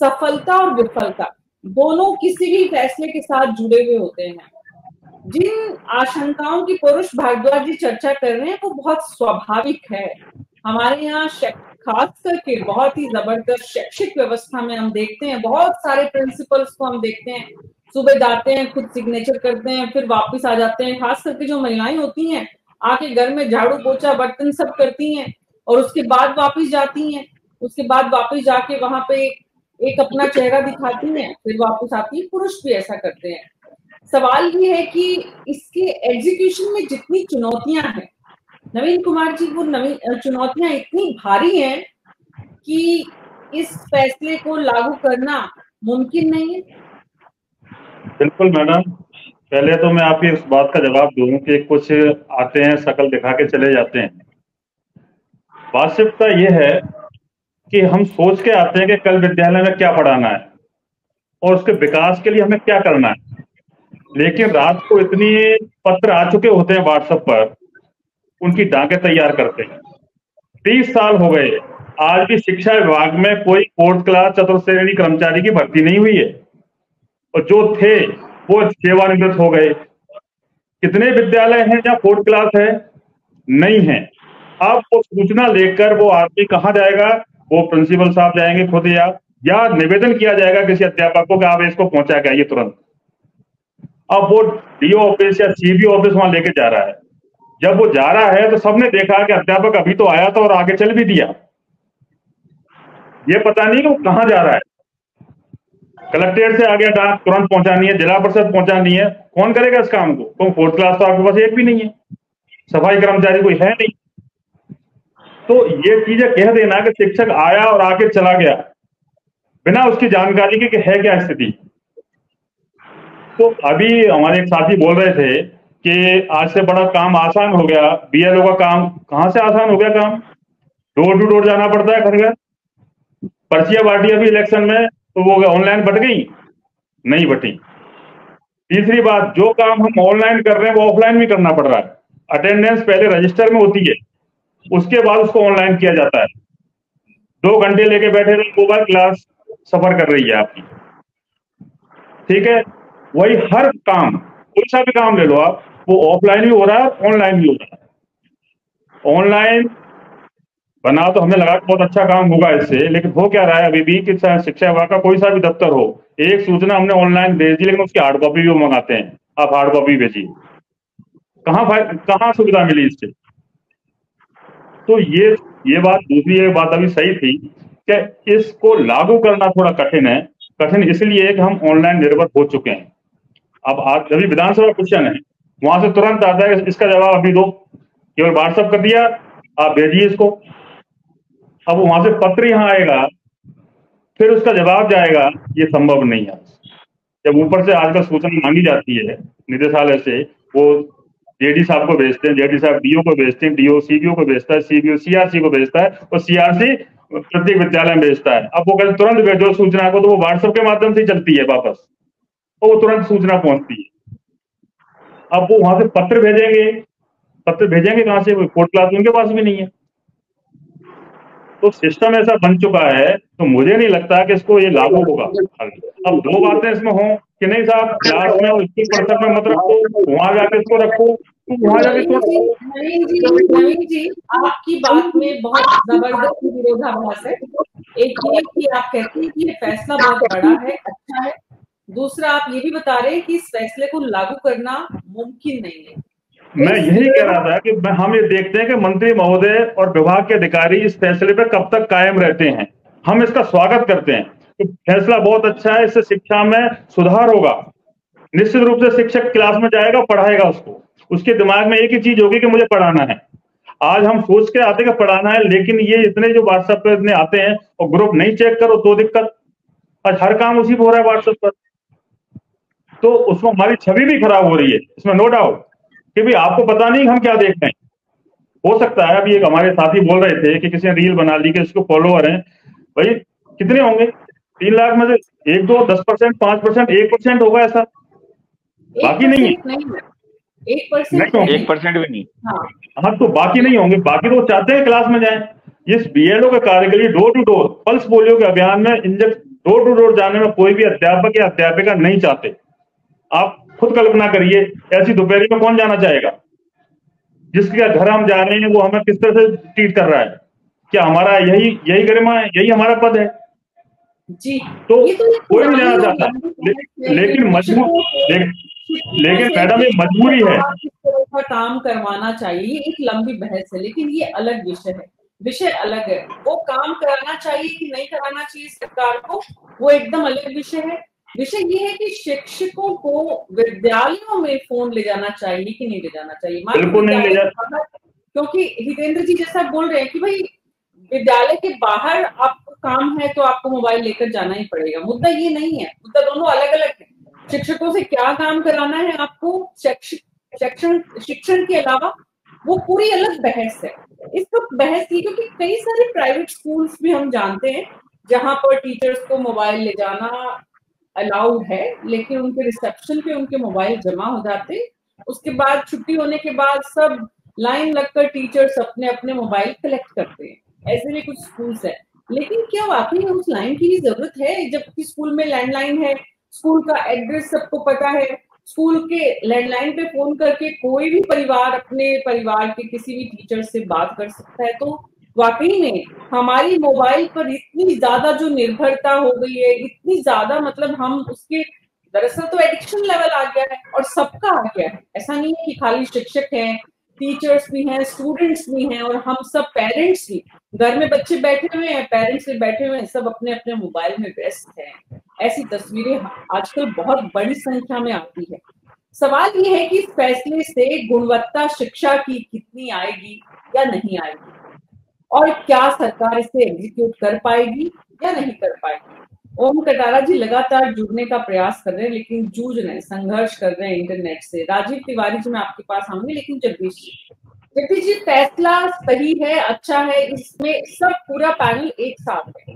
सफलता और विफलता दोनों किसी भी फैसले के साथ जुड़े हुए होते हैं। जिन आशंकाओं की पौष भार्गव जी चर्चा कर रहे हैं वो बहुत स्वाभाविक है। हमारे यहाँ खास करके बहुत ही जबरदस्त शैक्षिक व्यवस्था में हम देखते हैं, बहुत सारे प्रिंसिपल्स को हम देखते हैं, सुबह जाते हैं, खुद सिग्नेचर करते हैं, फिर वापस आ जाते हैं। खास करके जो महिलाएं होती हैं, आके घर में झाड़ू पोछा बर्तन सब करती हैं और उसके बाद वापस जाती हैं, उसके बाद वापस जाके वहां पे एक अपना चेहरा दिखाती हैं, फिर वापस आती है। पुरुष भी ऐसा करते हैं। सवाल ये है कि इसके एग्जीक्यूशन में जितनी चुनौतियां हैं नवीन कुमार जी, वो नवीन चुनौतियां इतनी भारी हैं कि इस फैसले को लागू करना मुमकिन नहीं है। बिल्कुल मैडम, पहले तो मैं आपकी इस बात का जवाब दूं कि कुछ आते हैं शकल दिखा के चले जाते हैं। वास्तविकता यह है कि हम सोच के आते हैं कि कल विद्यालय में क्या पढ़ाना है और उसके विकास के लिए हमें क्या करना है, लेकिन रात को इतनी पत्र आ चुके होते हैं व्हाट्सएप पर, उनकी डांके तैयार करते हैं। तीस साल हो गए, आज भी शिक्षा विभाग में कोई फोर्थ क्लास चतुर्थ श्रेणी कर्मचारी की भर्ती नहीं हुई है। और जो थे वो सेवानिवृत्त हो गए। कितने विद्यालय हैं या फोर्थ क्लास है? नहीं है। अब वो सूचना लेकर वो आदमी कहाँ जाएगा? वो प्रिंसिपल साहब जाएंगे खुद, या या निवेदन किया जाएगा किसी अध्यापक को कि आप इसको पहुंचा के आइए तुरंत। अब वो डीओ ऑफिस या सीबीओ ऑफिस वहां लेके जा रहा है। जब वो जा रहा है तो सबने देखा कि अध्यापक अभी तो आया था और आगे चल भी दिया, ये पता नहीं कि वो कहाँ जा रहा है। कलेक्ट्रेट से आ गया डाक, तुरंत पहुंचानी है, जिला परिषद पहुंचानी है, कौन करेगा इस काम को? तो फोर्थ क्लास तो आपके पास एक भी नहीं है, सफाई कर्मचारी कोई है नहीं। तो ये चीजें कह देना कि शिक्षक आया और आके चला गया बिना उसकी जानकारी के कि है क्या स्थिति। तो अभी हमारे एक साथी बोल रहे थे कि आज से बड़ा काम आसान हो गया, बीएलओ का काम कहाँ से आसान हो गया? काम डोर टू डोर जाना पड़ता है, घर घर पर्चियां बांटी अभी इलेक्शन में, तो वो ऑनलाइन बट गई? नहीं बटी। तीसरी बात, जो काम हम ऑनलाइन कर रहे हैं वो ऑफलाइन भी करना पड़ रहा है। अटेंडेंस पहले रजिस्टर में होती है, उसके बाद उसको ऑनलाइन किया जाता है। दो घंटे लेके बैठे रहे, मोबाइल क्लास सफर कर रही है आपकी, ठीक है। वही हर काम, कोई सा भी काम ले लो आप, वो ऑफलाइन भी हो रहा है ऑनलाइन भी हो रहा है। ऑनलाइन बना तो हमें लगा बहुत अच्छा काम होगा इससे, लेकिन हो क्या रहा है अभी भी कि शिक्षा विभाग का कोई सा भी दफ्तर हो, एक सूचना हमने ऑनलाइन भेज दी लेकिन उसकी हार्ड कॉपी भी वो मंगाते हैं, आप हार्ड कॉपी भेजिए। कहाँ कहाँ सुविधा मिली इससे? तो ये ये बात दूसरी, ये बात अभी सही थी कि इसको लागू करना थोड़ा कठिन है। कठिन इसलिए कि हम ऑनलाइन निर्भर हो चुके हैं। अब आज अभी विधानसभा क्वेश्चन है, वहां से तुरंत आता है इसका जवाब अभी दो, केवल व्हाट्सएप कर दिया आप भेजिए इसको। अब वहां से पत्र यहाँ आएगा फिर उसका जवाब जाएगा, ये संभव नहीं है। जब ऊपर से आजकल सूचना मांगी जाती है निदेशालय से, वो जेडी साहब को भेजते हैं, जेडी साहब डीओ को भेजते हैं, डीओ सीबीओ को भेजता है, सीबीओ सीआरसी को भेजता है और सीआरसी प्रत्येक विद्यालय में भेजता है। अब वो कहते तुरंत भेजो सूचना को, तो वो व्हाट्सएप के माध्यम से चलती है वापस और वो तुरंत सूचना पहुंचती है। अब वो वहां से पत्र भेजेंगे, पत्र भेजेंगे कहाँ से? फोर्थ क्लास उनके पास भी नहीं है। तो सिस्टम ऐसा बन चुका है, तो मुझे नहीं लगता कि इसको ये लागू होगा। अब दो बातें इसमें हों कि नहीं साहब क्लास में उसकी पर्सन में मत रखो, वहां जाके इसको रखो, वहां जाके इसको रखो। नवीन जी, नवीन जी, आपकी बात में बहुत जबरदस्त विरोधाभास है। एक ये कि आप कहते हैं कि ये फैसला बहुत बड़ा है, अच्छा है, दूसरा आप ये भी बता रहे हैं कि इस फैसले को लागू करना मुमकिन नहीं है। मैं यही कह रहा था कि हम ये देखते हैं कि मंत्री महोदय और विभाग के अधिकारी इस फैसले पर कब तक कायम रहते हैं। हम इसका स्वागत करते हैं कि फैसला बहुत अच्छा है, इससे शिक्षा में सुधार होगा, निश्चित रूप से शिक्षक क्लास में जाएगा, पढ़ाएगा उसको, उसके दिमाग में एक ही चीज होगी कि मुझे पढ़ाना है। आज हम सोच के आते कि पढ़ाना है, लेकिन ये इतने जो व्हाट्सएप पर इतने आते हैं और ग्रुप नहीं चेक करो तो दिक्कत। आज हर काम उसी पर हो रहा है व्हाट्सएप पर, तो उसमें हमारी छवि भी खराब हो रही है। इसमें नो डाउट कि भाई आपको पता नहीं हम क्या देख रहे हैं। हो सकता है अभी एक हमारे साथी बोल रहे थे कि किसी ने रील बना ली कि उसको फॉलोअर हैं, भाई कितने होंगे? तीन लाख में से एक दो, दस परसेंट, पांच परसेंट, एक परसेंट होगा ऐसा, बाकी नहीं है। एक परसेंट एक परसेंट भी नहीं, हाँ तो बाकी नहीं होंगे। बाकी तो चाहते हैं क्लास में जाए। इस बीएलओ के कार्य के लिए door to door pulse polio के अभियान में इंजेक्ट डोर टू डोर जाने में कोई भी अध्यापक या अध्यापिका नहीं चाहते। आप खुद कल्पना करिए ऐसी दोपहरी में कौन जाना चाहेगा? जिसके घर हम जा रहे हैं वो हमें किस तरह से ट्रीट कर रहा है, क्या हमारा यही यही गरिमा है, यही हमारा पद है जी? तो कोई नहीं जाना चाहता, ले, लेकिन मजबूर ले, लेकिन मैडम ये मजबूरी है। काम करवाना चाहिए, एक लंबी बहस है, लेकिन ये अलग विषय है, विषय अलग है। वो काम कराना चाहिए कि नहीं कराना चाहिए सरकार को, वो एकदम अलग विषय है। विषय ये है कि शिक्षकों को विद्यालयों में फोन ले जाना चाहिए कि नहीं ले जाना चाहिए, बिल्कुल नहीं ले जाना। क्योंकि हितेंद्र जी जैसा बोल रहे हैं कि भाई विद्यालय के बाहर आपको काम है तो आपको मोबाइल लेकर जाना ही पड़ेगा। मुद्दा ये नहीं है, मुद्दा दोनों अलग अलग है। शिक्षकों से क्या काम कराना है आपको शिक्षण शिक्षण के अलावा, वो पूरी अलग बहस है। इस वक्त बहस की, क्योंकि कई सारे प्राइवेट स्कूल्स भी हम जानते हैं जहाँ पर टीचर्स को मोबाइल ले जाना अलाउड है, लेकिन उनके रिसेप्शन पे उनके मोबाइल जमा हो जाते, उसके बाद छुट्टी होने के बाद सब लाइन लगकर टीचर्स अपने अपने मोबाइल कलेक्ट करते हैं। ऐसे में कुछ स्कूल्स हैं, लेकिन क्या वाकई उस लाइन की जरूरत है? जबकि स्कूल में लैंडलाइन है, स्कूल का एड्रेस सबको पता है। स्कूल के लैंडलाइन पे फोन करके कोई भी परिवार अपने परिवार के किसी भी टीचर से बात कर सकता है। तो वाकई में हमारी मोबाइल पर इतनी ज्यादा जो निर्भरता हो गई है, इतनी ज्यादा, मतलब हम उसके दरअसल तो एडिक्शन लेवल आ गया है और सबका आ गया है। ऐसा नहीं है कि खाली शिक्षक हैं, टीचर्स भी हैं, स्टूडेंट्स भी हैं और हम सब पेरेंट्स भी। घर में बच्चे बैठे हुए हैं, पेरेंट्स भी बैठे हुए हैं, सब अपने अपने मोबाइल में व्यस्त हैं। ऐसी तस्वीरें आजकल बहुत बड़ी संख्या में आती है। सवाल ये है कि इस फैसले से गुणवत्ता शिक्षा की कितनी आएगी या नहीं आएगी, और क्या सरकार इसे एग्जीक्यूट कर पाएगी या नहीं कर पाएगी। ओम कटारा जी लगातार जुड़ने का प्रयास कर रहे हैं लेकिन जूझ रहे हैं, संघर्ष कर रहे हैं इंटरनेट से। राजीव तिवारी जी मैं आपके पास आऊंगी, लेकिन जगदीश जगदीश जी फैसला सही है, अच्छा है, इसमें सब पूरा पैनल एक साथ है।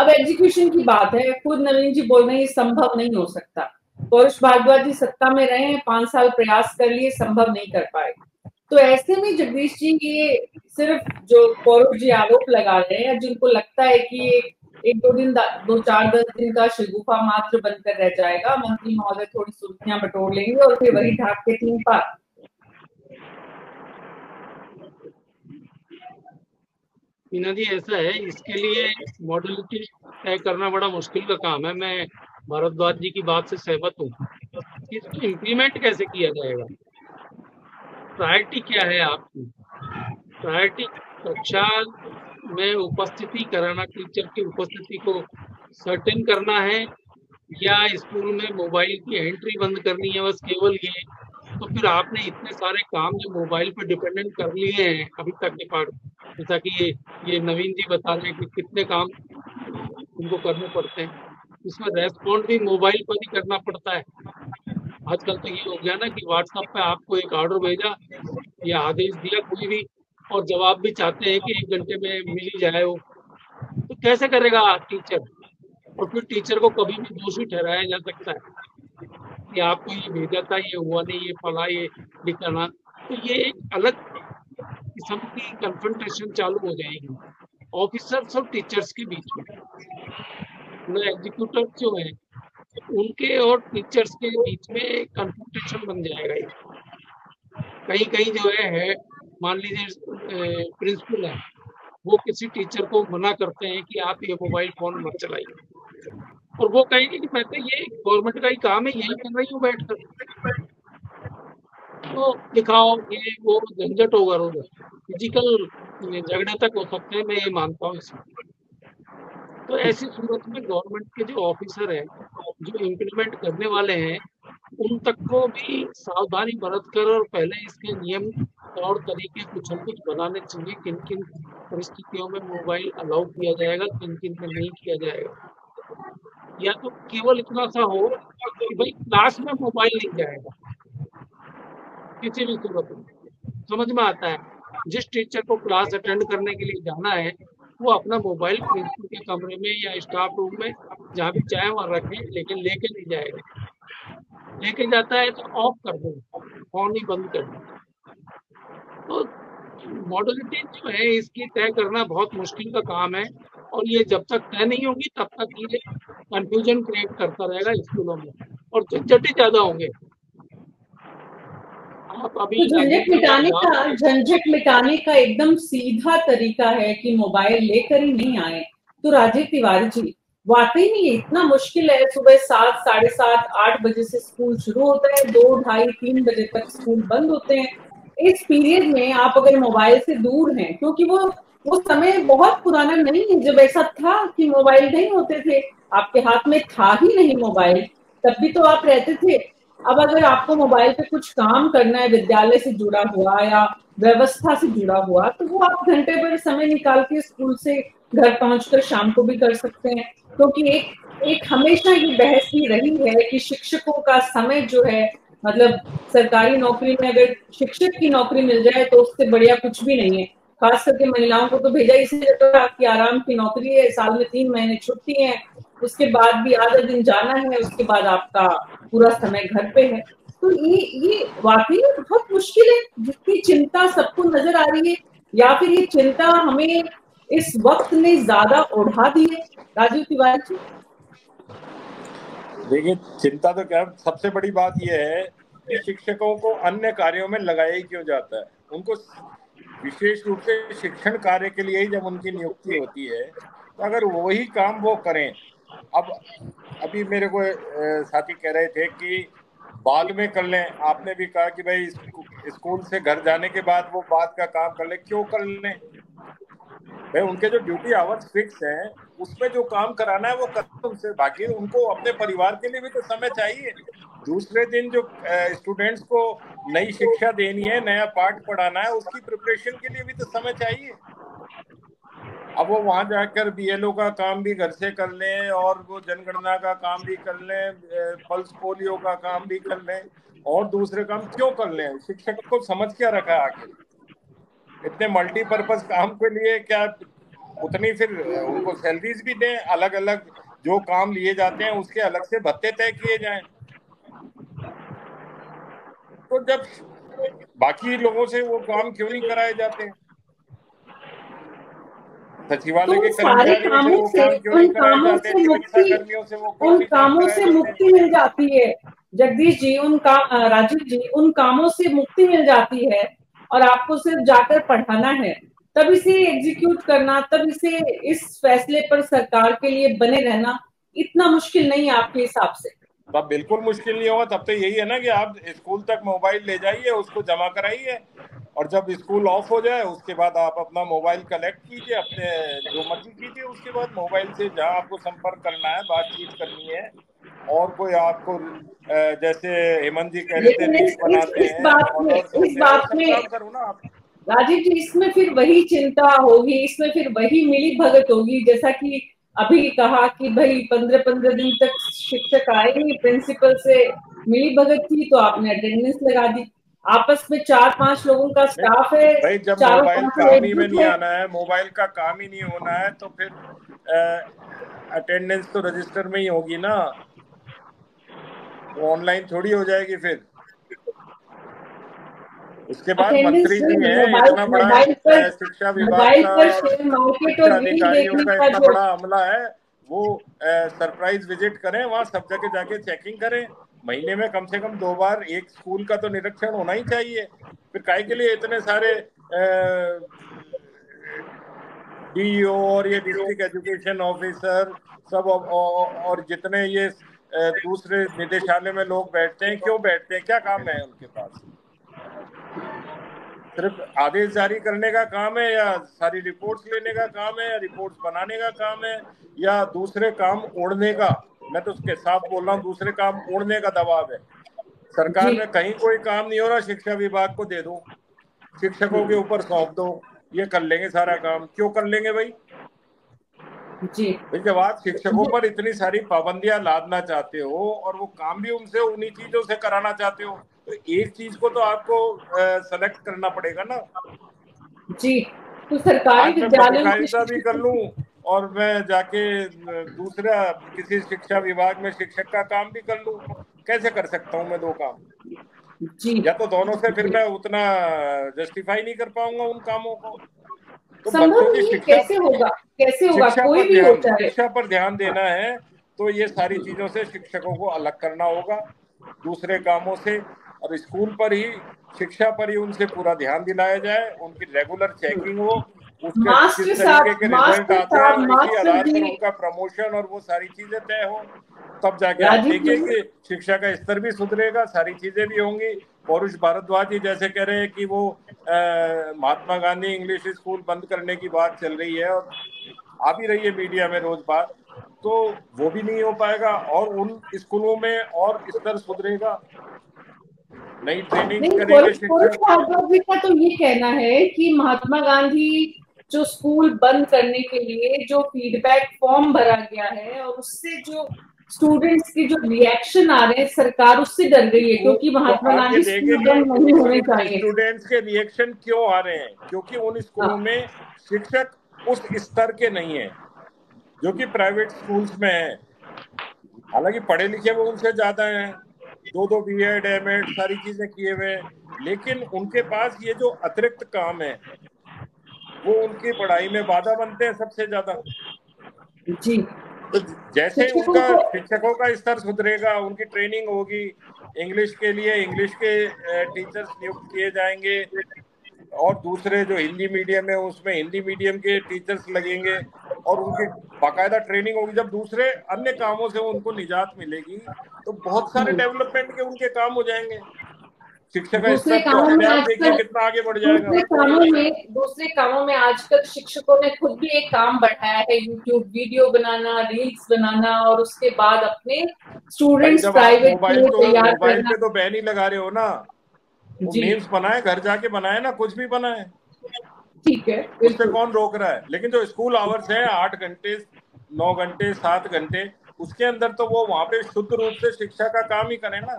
अब एग्जीक्यूशन की बात है, खुद नवीन जी बोल रहे हैं संभव नहीं हो सकता। पौष भार्गव जी सत्ता में रहे हैं, पांच साल प्रयास कर लिए, संभव नहीं कर पाए। तो ऐसे में जगदीश जी ये सिर्फ जो पौष जी आरोप लगा रहे हैं, जिनको लगता है कि ये एक दो दिन दो चार दस दिन का शगुफा मात्र बनकर रह जाएगा, मंत्री महोदय थोड़ी सुर्खियां बटोर लेंगे और फिर वही ढाक के तीन पार। मीना जी ऐसा है, इसके लिए मॉडलिटी तय करना बड़ा मुश्किल का काम है। मैं भारद्वाज जी की बात से सहमत हूँ। इसको इम्प्लीमेंट कैसे किया जाएगा, प्रायोरिटी क्या है आपकी? प्रायोरिटी कक्षा में उपस्थिति कराना, टीचर की उपस्थिति को सर्टेन करना है, या स्कूल में मोबाइल की एंट्री बंद करनी है, बस केवल ये? तो फिर आपने इतने सारे काम जो मोबाइल पर डिपेंडेंट कर लिए हैं अभी तक के पार्ट, जैसा कि ये ये नवीन जी बता रहे हैं कि कितने काम उनको करने पड़ते हैं, इसमें रेस्पॉन्ड भी मोबाइल पर ही करना पड़ता है। आजकल तो ये हो गया ना कि व्हाट्सएप पे आपको एक ऑर्डर भेजा या आदेश दिया कोई भी, और जवाब भी चाहते हैं कि एक घंटे में मिल ही जाए वो, तो कैसे करेगा टीचर? और फिर टीचर को कभी भी दोषी ठहराया जा सकता है कि आपको ये भेजा था, ये हुआ नहीं, ये फला, ये निकलना। तो ये एक अलग किस्म की कन्फ्रंटेशन चालू हो जाएगी ऑफिसर्स और टीचर्स के बीच में। एग्जीक्यूटिव जो है उनके और टीचर्स के बीच में कन्फ्रंटेशन बन जाएगा। ये कहीं कहीं जो है, मान लीजिए प्रिंसिपल है, वो किसी टीचर को मना करते हैं कि आप ये मोबाइल फोन मत चलाइए, और वो कहेंगे कि कहते ये गवर्नमेंट का ही काम है, यही कर रही हूँ बैठकर, तो दिखाओ ये वो, झंझट होगा, रोज फिजिकल झगड़े तक हो सकते हैं, मैं ये मानता हूँ इसमें। तो ऐसी सूरत में गवर्नमेंट के जो ऑफिसर हैं, जो इम्प्लीमेंट करने वाले हैं, उन तक को भी सावधानी बरत कर और पहले इसके नियम और तरीके कुछ न कुछ बनाने चाहिए, किन किन परिस्थितियों में मोबाइल अलाउ किया जाएगा, किन किन में नहीं किया जाएगा। या तो केवल इतना सा हो कि भाई क्लास में मोबाइल नहीं जाएगा किसी भी सूरत में, समझ में आता है। जिस टीचर को क्लास अटेंड करने के लिए जाना है वो अपना मोबाइल प्रिंसिपल के कमरे में या स्टाफ रूम में जहाँ भी चाहे वहाँ रखें, लेकिन लेके नहीं जाएगा। लेके जाता है तो ऑफ कर दो, फोन ही बंद कर दो। तो मॉडलिटी जो है इसकी तय करना बहुत मुश्किल का काम है, और ये जब तक तय नहीं होगी तब तक ये कंफ्यूजन क्रिएट करता रहेगा स्कूलों में, और झंझट ही ज्यादा होंगे। आप अभी झंझट मिटाने का झंझट मिटाने का एकदम सीधा तरीका है कि मोबाइल लेकर ही नहीं आए। तो राजीव तिवारी जी वाकई में ये इतना मुश्किल है, सुबह सात साढ़े सात आठ बजे से स्कूल शुरू होता है, दो ढाई तीन बजे तक स्कूल बंद होते हैं। इस पीरियड में आप अगर मोबाइल से दूर हैं, क्योंकि वो वो समय बहुत पुराना नहीं है जब ऐसा था कि मोबाइल नहीं होते थे, आपके हाथ में था ही नहीं मोबाइल, तब भी तो आप रहते थे। अब अगर आपको मोबाइल पे कुछ काम करना है विद्यालय से जुड़ा हुआ या व्यवस्था से जुड़ा हुआ, तो वो आप घंटे भर समय निकाल के स्कूल से घर पहुंचकर शाम को भी कर सकते हैं। क्योंकि तो एक एक हमेशा ये बहस ही रही है कि शिक्षकों का समय जो है, मतलब सरकारी नौकरी में अगर शिक्षक की नौकरी मिल जाए तो उससे बढ़िया कुछ भी नहीं है। खास करके महिलाओं को तो भेजा इसलिए कि आराम की नौकरी है, साल में तीन महीने छुट्टी है, उसके बाद भी आधा दिन जाना है, उसके बाद आपका पूरा समय घर पे है। तो ये ये वाकई बहुत मुश्किल है जिसकी चिंता सबको नजर आ रही है, या फिर ये चिंता हमें इस वक्त ने ज्यादा ओढ़ा दी है। राजीव तिवारी जी देखिए, चिंता तो क्या, सबसे बड़ी बात यह है कि शिक्षकों को अन्य कार्यों में लगाया ही क्यों जाता है। उनको विशेष रूप से शिक्षण कार्य के लिए ही जब उनकी नियुक्ति होती है तो अगर वही काम वो करें। अब अभी मेरे को साथी कह रहे थे कि बाद में कर लें, आपने भी कहा कि भाई स्कूल से घर जाने के बाद वो बाद का काम कर लें, क्यों कर लें भाई? उनके जो ड्यूटी आवर्स फिक्स हैं उसमें जो काम कराना है वो कर, उनसे बाकी उनको अपने परिवार के लिए भी तो समय चाहिए। दूसरे दिन जो स्टूडेंट्स को नई शिक्षा देनी है, नया पाठ पढ़ाना है, उसकी प्रिपरेशन के लिए भी तो समय चाहिए। अब वो वहाँ जाकर बीएलओ का काम भी घर से कर लें और वो जनगणना का काम भी कर लें, पल्स पोलियो का काम भी कर लें और दूसरे काम क्यों कर लें? शिक्षक को समझ क्या रखा आगे? इतने मल्टीपर्पज काम के लिए क्या उतनी फिर उनको सैलरीज भी दें, अलग अलग जो काम लिए जाते हैं उसके अलग से भत्ते तय किए जाएं। तो जब बाकी लोगों से वो काम क्यों नहीं कराए जाते? सचिवालय के कर्मचारियों से उन कामों से मुक्ति उन कामों से मुक्ति मिल जाती है जगदीश जी, उन काम राजीव जी उन कामों से मुक्ति मिल जाती है और आपको सिर्फ जाकर पढ़ाना है। तब इसे एग्जीक्यूट करना, तब इसे इस फैसले पर सरकार के लिए बने रहना इतना मुश्किल नहीं है आपके हिसाब से? तब बिल्कुल मुश्किल नहीं होगा। तब तो यही है ना कि आप स्कूल तक मोबाइल ले जाइए, उसको जमा कराइए और जब स्कूल ऑफ हो जाए उसके बाद आप अपना मोबाइल कलेक्ट कीजिए, अपने जो मर्जी कीजिए, उसके बाद मोबाइल से जहाँ आपको संपर्क करना है, बातचीत करनी है। और कोई आपको जैसे हेमंत जी कह रहे थे बनाते हैं इस बात में, राजीव जी इसमें फिर वही चिंता होगी, इसमें फिर वही मिली भगत होगी जैसा कि अभी कहा कि भाई पंद्रह पंद्रह दिन तक शिक्षक आए नहीं, प्रिंसिपल से मिली भगत थी तो आपने अटेंडेंस लगा दी। आपस में चार पांच लोगों का स्टाफ है भाई, जब मोबाइल काम ही में नहीं आना है, मोबाइल का काम ही नहीं होना है तो फिर अटेंडेंस तो रजिस्टर में ही होगी ना, ऑनलाइन थोड़ी हो जाएगी। फिर उसके बाद मंत्री जी है, इतना बड़ा शिक्षा विभाग का अधिकारियों का इतना बड़ा अमला है, वो सरप्राइज विजिट करें, वहाँ सब जगह जाके चेकिंग करें। महीने में कम से कम दो बार एक स्कूल का तो निरीक्षण होना ही चाहिए। फिर काहे के लिए इतने सारे डीओ और ये डिस्ट्रिक्ट एजुकेशन ऑफिसर सब और, और जितने ये दूसरे निदेशालय में लोग बैठते हैं, क्यों बैठते हैं? क्या काम है उनके पास? सिर्फ आदेश जारी करने का काम है या सारी रिपोर्ट्स लेने का काम है या रिपोर्ट्स बनाने का काम है या दूसरे काम ओढ़ने का? मैं तो उसके साथ बोल रहा हूँ, दूसरे काम ओढ़ने का दबाव है सरकार में। कहीं कोई काम नहीं हो रहा, शिक्षा विभाग को दे दो, शिक्षकों के ऊपर सौंप दो, ये कर लेंगे सारा काम। क्यों कर लेंगे भाई? जी जब आप शिक्षकों पर इतनी सारी पाबंदियां लादना चाहते हो और वो काम भी उनसे उन्हीं चीजों से कराना चाहते हो तो एक चीज को तो आपको सेलेक्ट करना पड़ेगा ना जी। तो सरकारी विद्यालयों भी कर लूं और मैं जाके दूसरा किसी शिक्षा विभाग में शिक्षक का काम भी कर लूं, कैसे कर सकता हूं मैं दो काम जी? या तो दोनों से फिर मैं उतना जस्टिफाई नहीं कर पाऊंगा उन कामों को। तो संभव नहीं, कैसे होगा? कैसे होगा? कोई भी होता है। शिक्षा पर ध्यान देना है तो ये सारी चीजों से शिक्षकों को अलग करना होगा दूसरे कामों से और स्कूल पर ही, शिक्षा पर ही उनसे पूरा ध्यान दिलाया जाए, उनकी रेगुलर चेकिंग हो, उसके किस तरीके के रिजल्ट आते हैं उसके आधार पर उनका प्रमोशन और वो सारी चीजें तय हो। तब जाके आप देखेंगे शिक्षा का स्तर भी सुधरेगा, सारी चीजें भी होंगी। पौष भारद्वाज जी जैसे कह रहे हैं कि वो महात्मा गांधी इंग्लिश स्कूल बंद करने की बात चल रही है और आ भी रही है मीडिया में रोज बात, तो वो भी नहीं हो पाएगा और उन स्कूलों में और स्तर सुधरेगा। नई ट्रेनिंग करेंगे शिक्षक। भारद्वाज जी का तो ये कहना है कि महात्मा गांधी जो स्कूल बंद करने के लिए जो फीडबैक फॉर्म भरा गया है और उससे जो स्टूडेंट्स की जो रिएक्शन आ रहे हैं, सरकार उससे डर गई है क्योंकि महात्मा गांधी स्टूडेंट्स के रिएक्शन क्यों आ रहे हैं? क्योंकि उन स्कूलों में शिक्षक उस स्तर के नहीं है जो कि प्राइवेट स्कूल्स में है। हालांकि पढ़े लिखे वो उनसे ज्यादा हैं, दो दो बीएड एमएड सारी चीजें किए हुए, लेकिन उनके पास ये जो अतिरिक्त काम है वो उनकी पढ़ाई में बाधा बनते हैं सबसे ज्यादा जी। तो जैसे उनका शिक्षकों का स्तर सुधरेगा, उनकी ट्रेनिंग होगी, इंग्लिश के लिए इंग्लिश के टीचर्स नियुक्त किए जाएंगे और दूसरे जो हिंदी मीडियम है उसमें हिंदी मीडियम के टीचर्स लगेंगे और उनकी बाकायदा ट्रेनिंग होगी। जब दूसरे अन्य कामों से उनको निजात मिलेगी तो बहुत सारे डेवलपमेंट के उनके काम हो जाएंगे। दूसरे कामों में आजकल कितना आगे बढ़ जाएगा। दूसरे कामों में दूसरे कामों में आजकल शिक्षकों ने खुद भी एक काम बढ़ाया है, यूट्यूब वीडियो बनाना, रील्स बनाना और उसके बाद अपने स्टूडेंट्स प्राइवेट में तैयार करना। तो बैन ही लगा रहे हो ना, मीम्स बनाए, घर जाके बनाए ना, कुछ भी बनाए, ठीक है, उससे कौन रोक रहा है। लेकिन जो स्कूल आवर्स है आठ घंटे नौ घंटे सात घंटे उसके अंदर तो वो वहाँ पे शुद्ध रूप से शिक्षा का काम ही करे ना,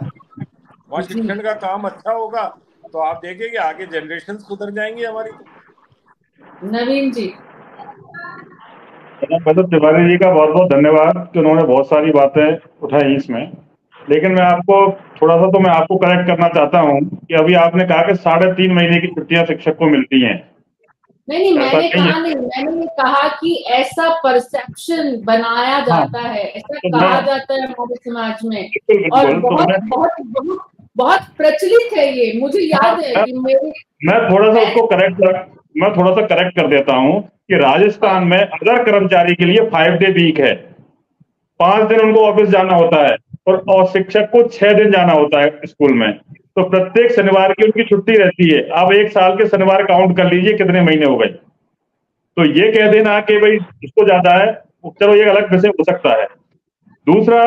वहाँ शिक्षण का काम अच्छा होगा तो आप देखेंगे आगे जनरेशन सुधर जाएंगी हमारी। नवीन जी, मतलब तिवारी जी का बहुत बहुत धन्यवाद कि उन्होंने बहुत सारी बातें उठाई इसमें, लेकिन मैं आपको थोड़ा सा तो मैं आपको करेक्ट करना चाहता हूँ कि अभी आपने कहा कि साढ़े तीन महीने की छुट्टियां शिक्षक को मिलती हैं। नहीं नहीं मैंने कहा नहीं, मैंने कहा कि ऐसा परसेप्शन बनाया जाता है, ऐसा कहा जाता है हमारे समाज में और बहुत बहुत बहुत बहुत प्रचलित है ये। मुझे याद है कि मेरे मैं थोड़ा सा उसको करेक्ट मैं थोड़ा सा करेक्ट कर देता हूँ कि राजस्थान में अदर कर्मचारी के लिए फाइव डे वीक है, पांच दिन उनको ऑफिस जाना होता है और, और शिक्षक को छह दिन जाना होता है स्कूल में, तो प्रत्येक शनिवार की उनकी छुट्टी रहती है। आप एक साल के शनिवार काउंट कर लीजिए कितने महीने हो गए। तो ये कह देना कि भाई इसको ज्यादा है, चलो ये अलग विषय हो सकता है। दूसरा,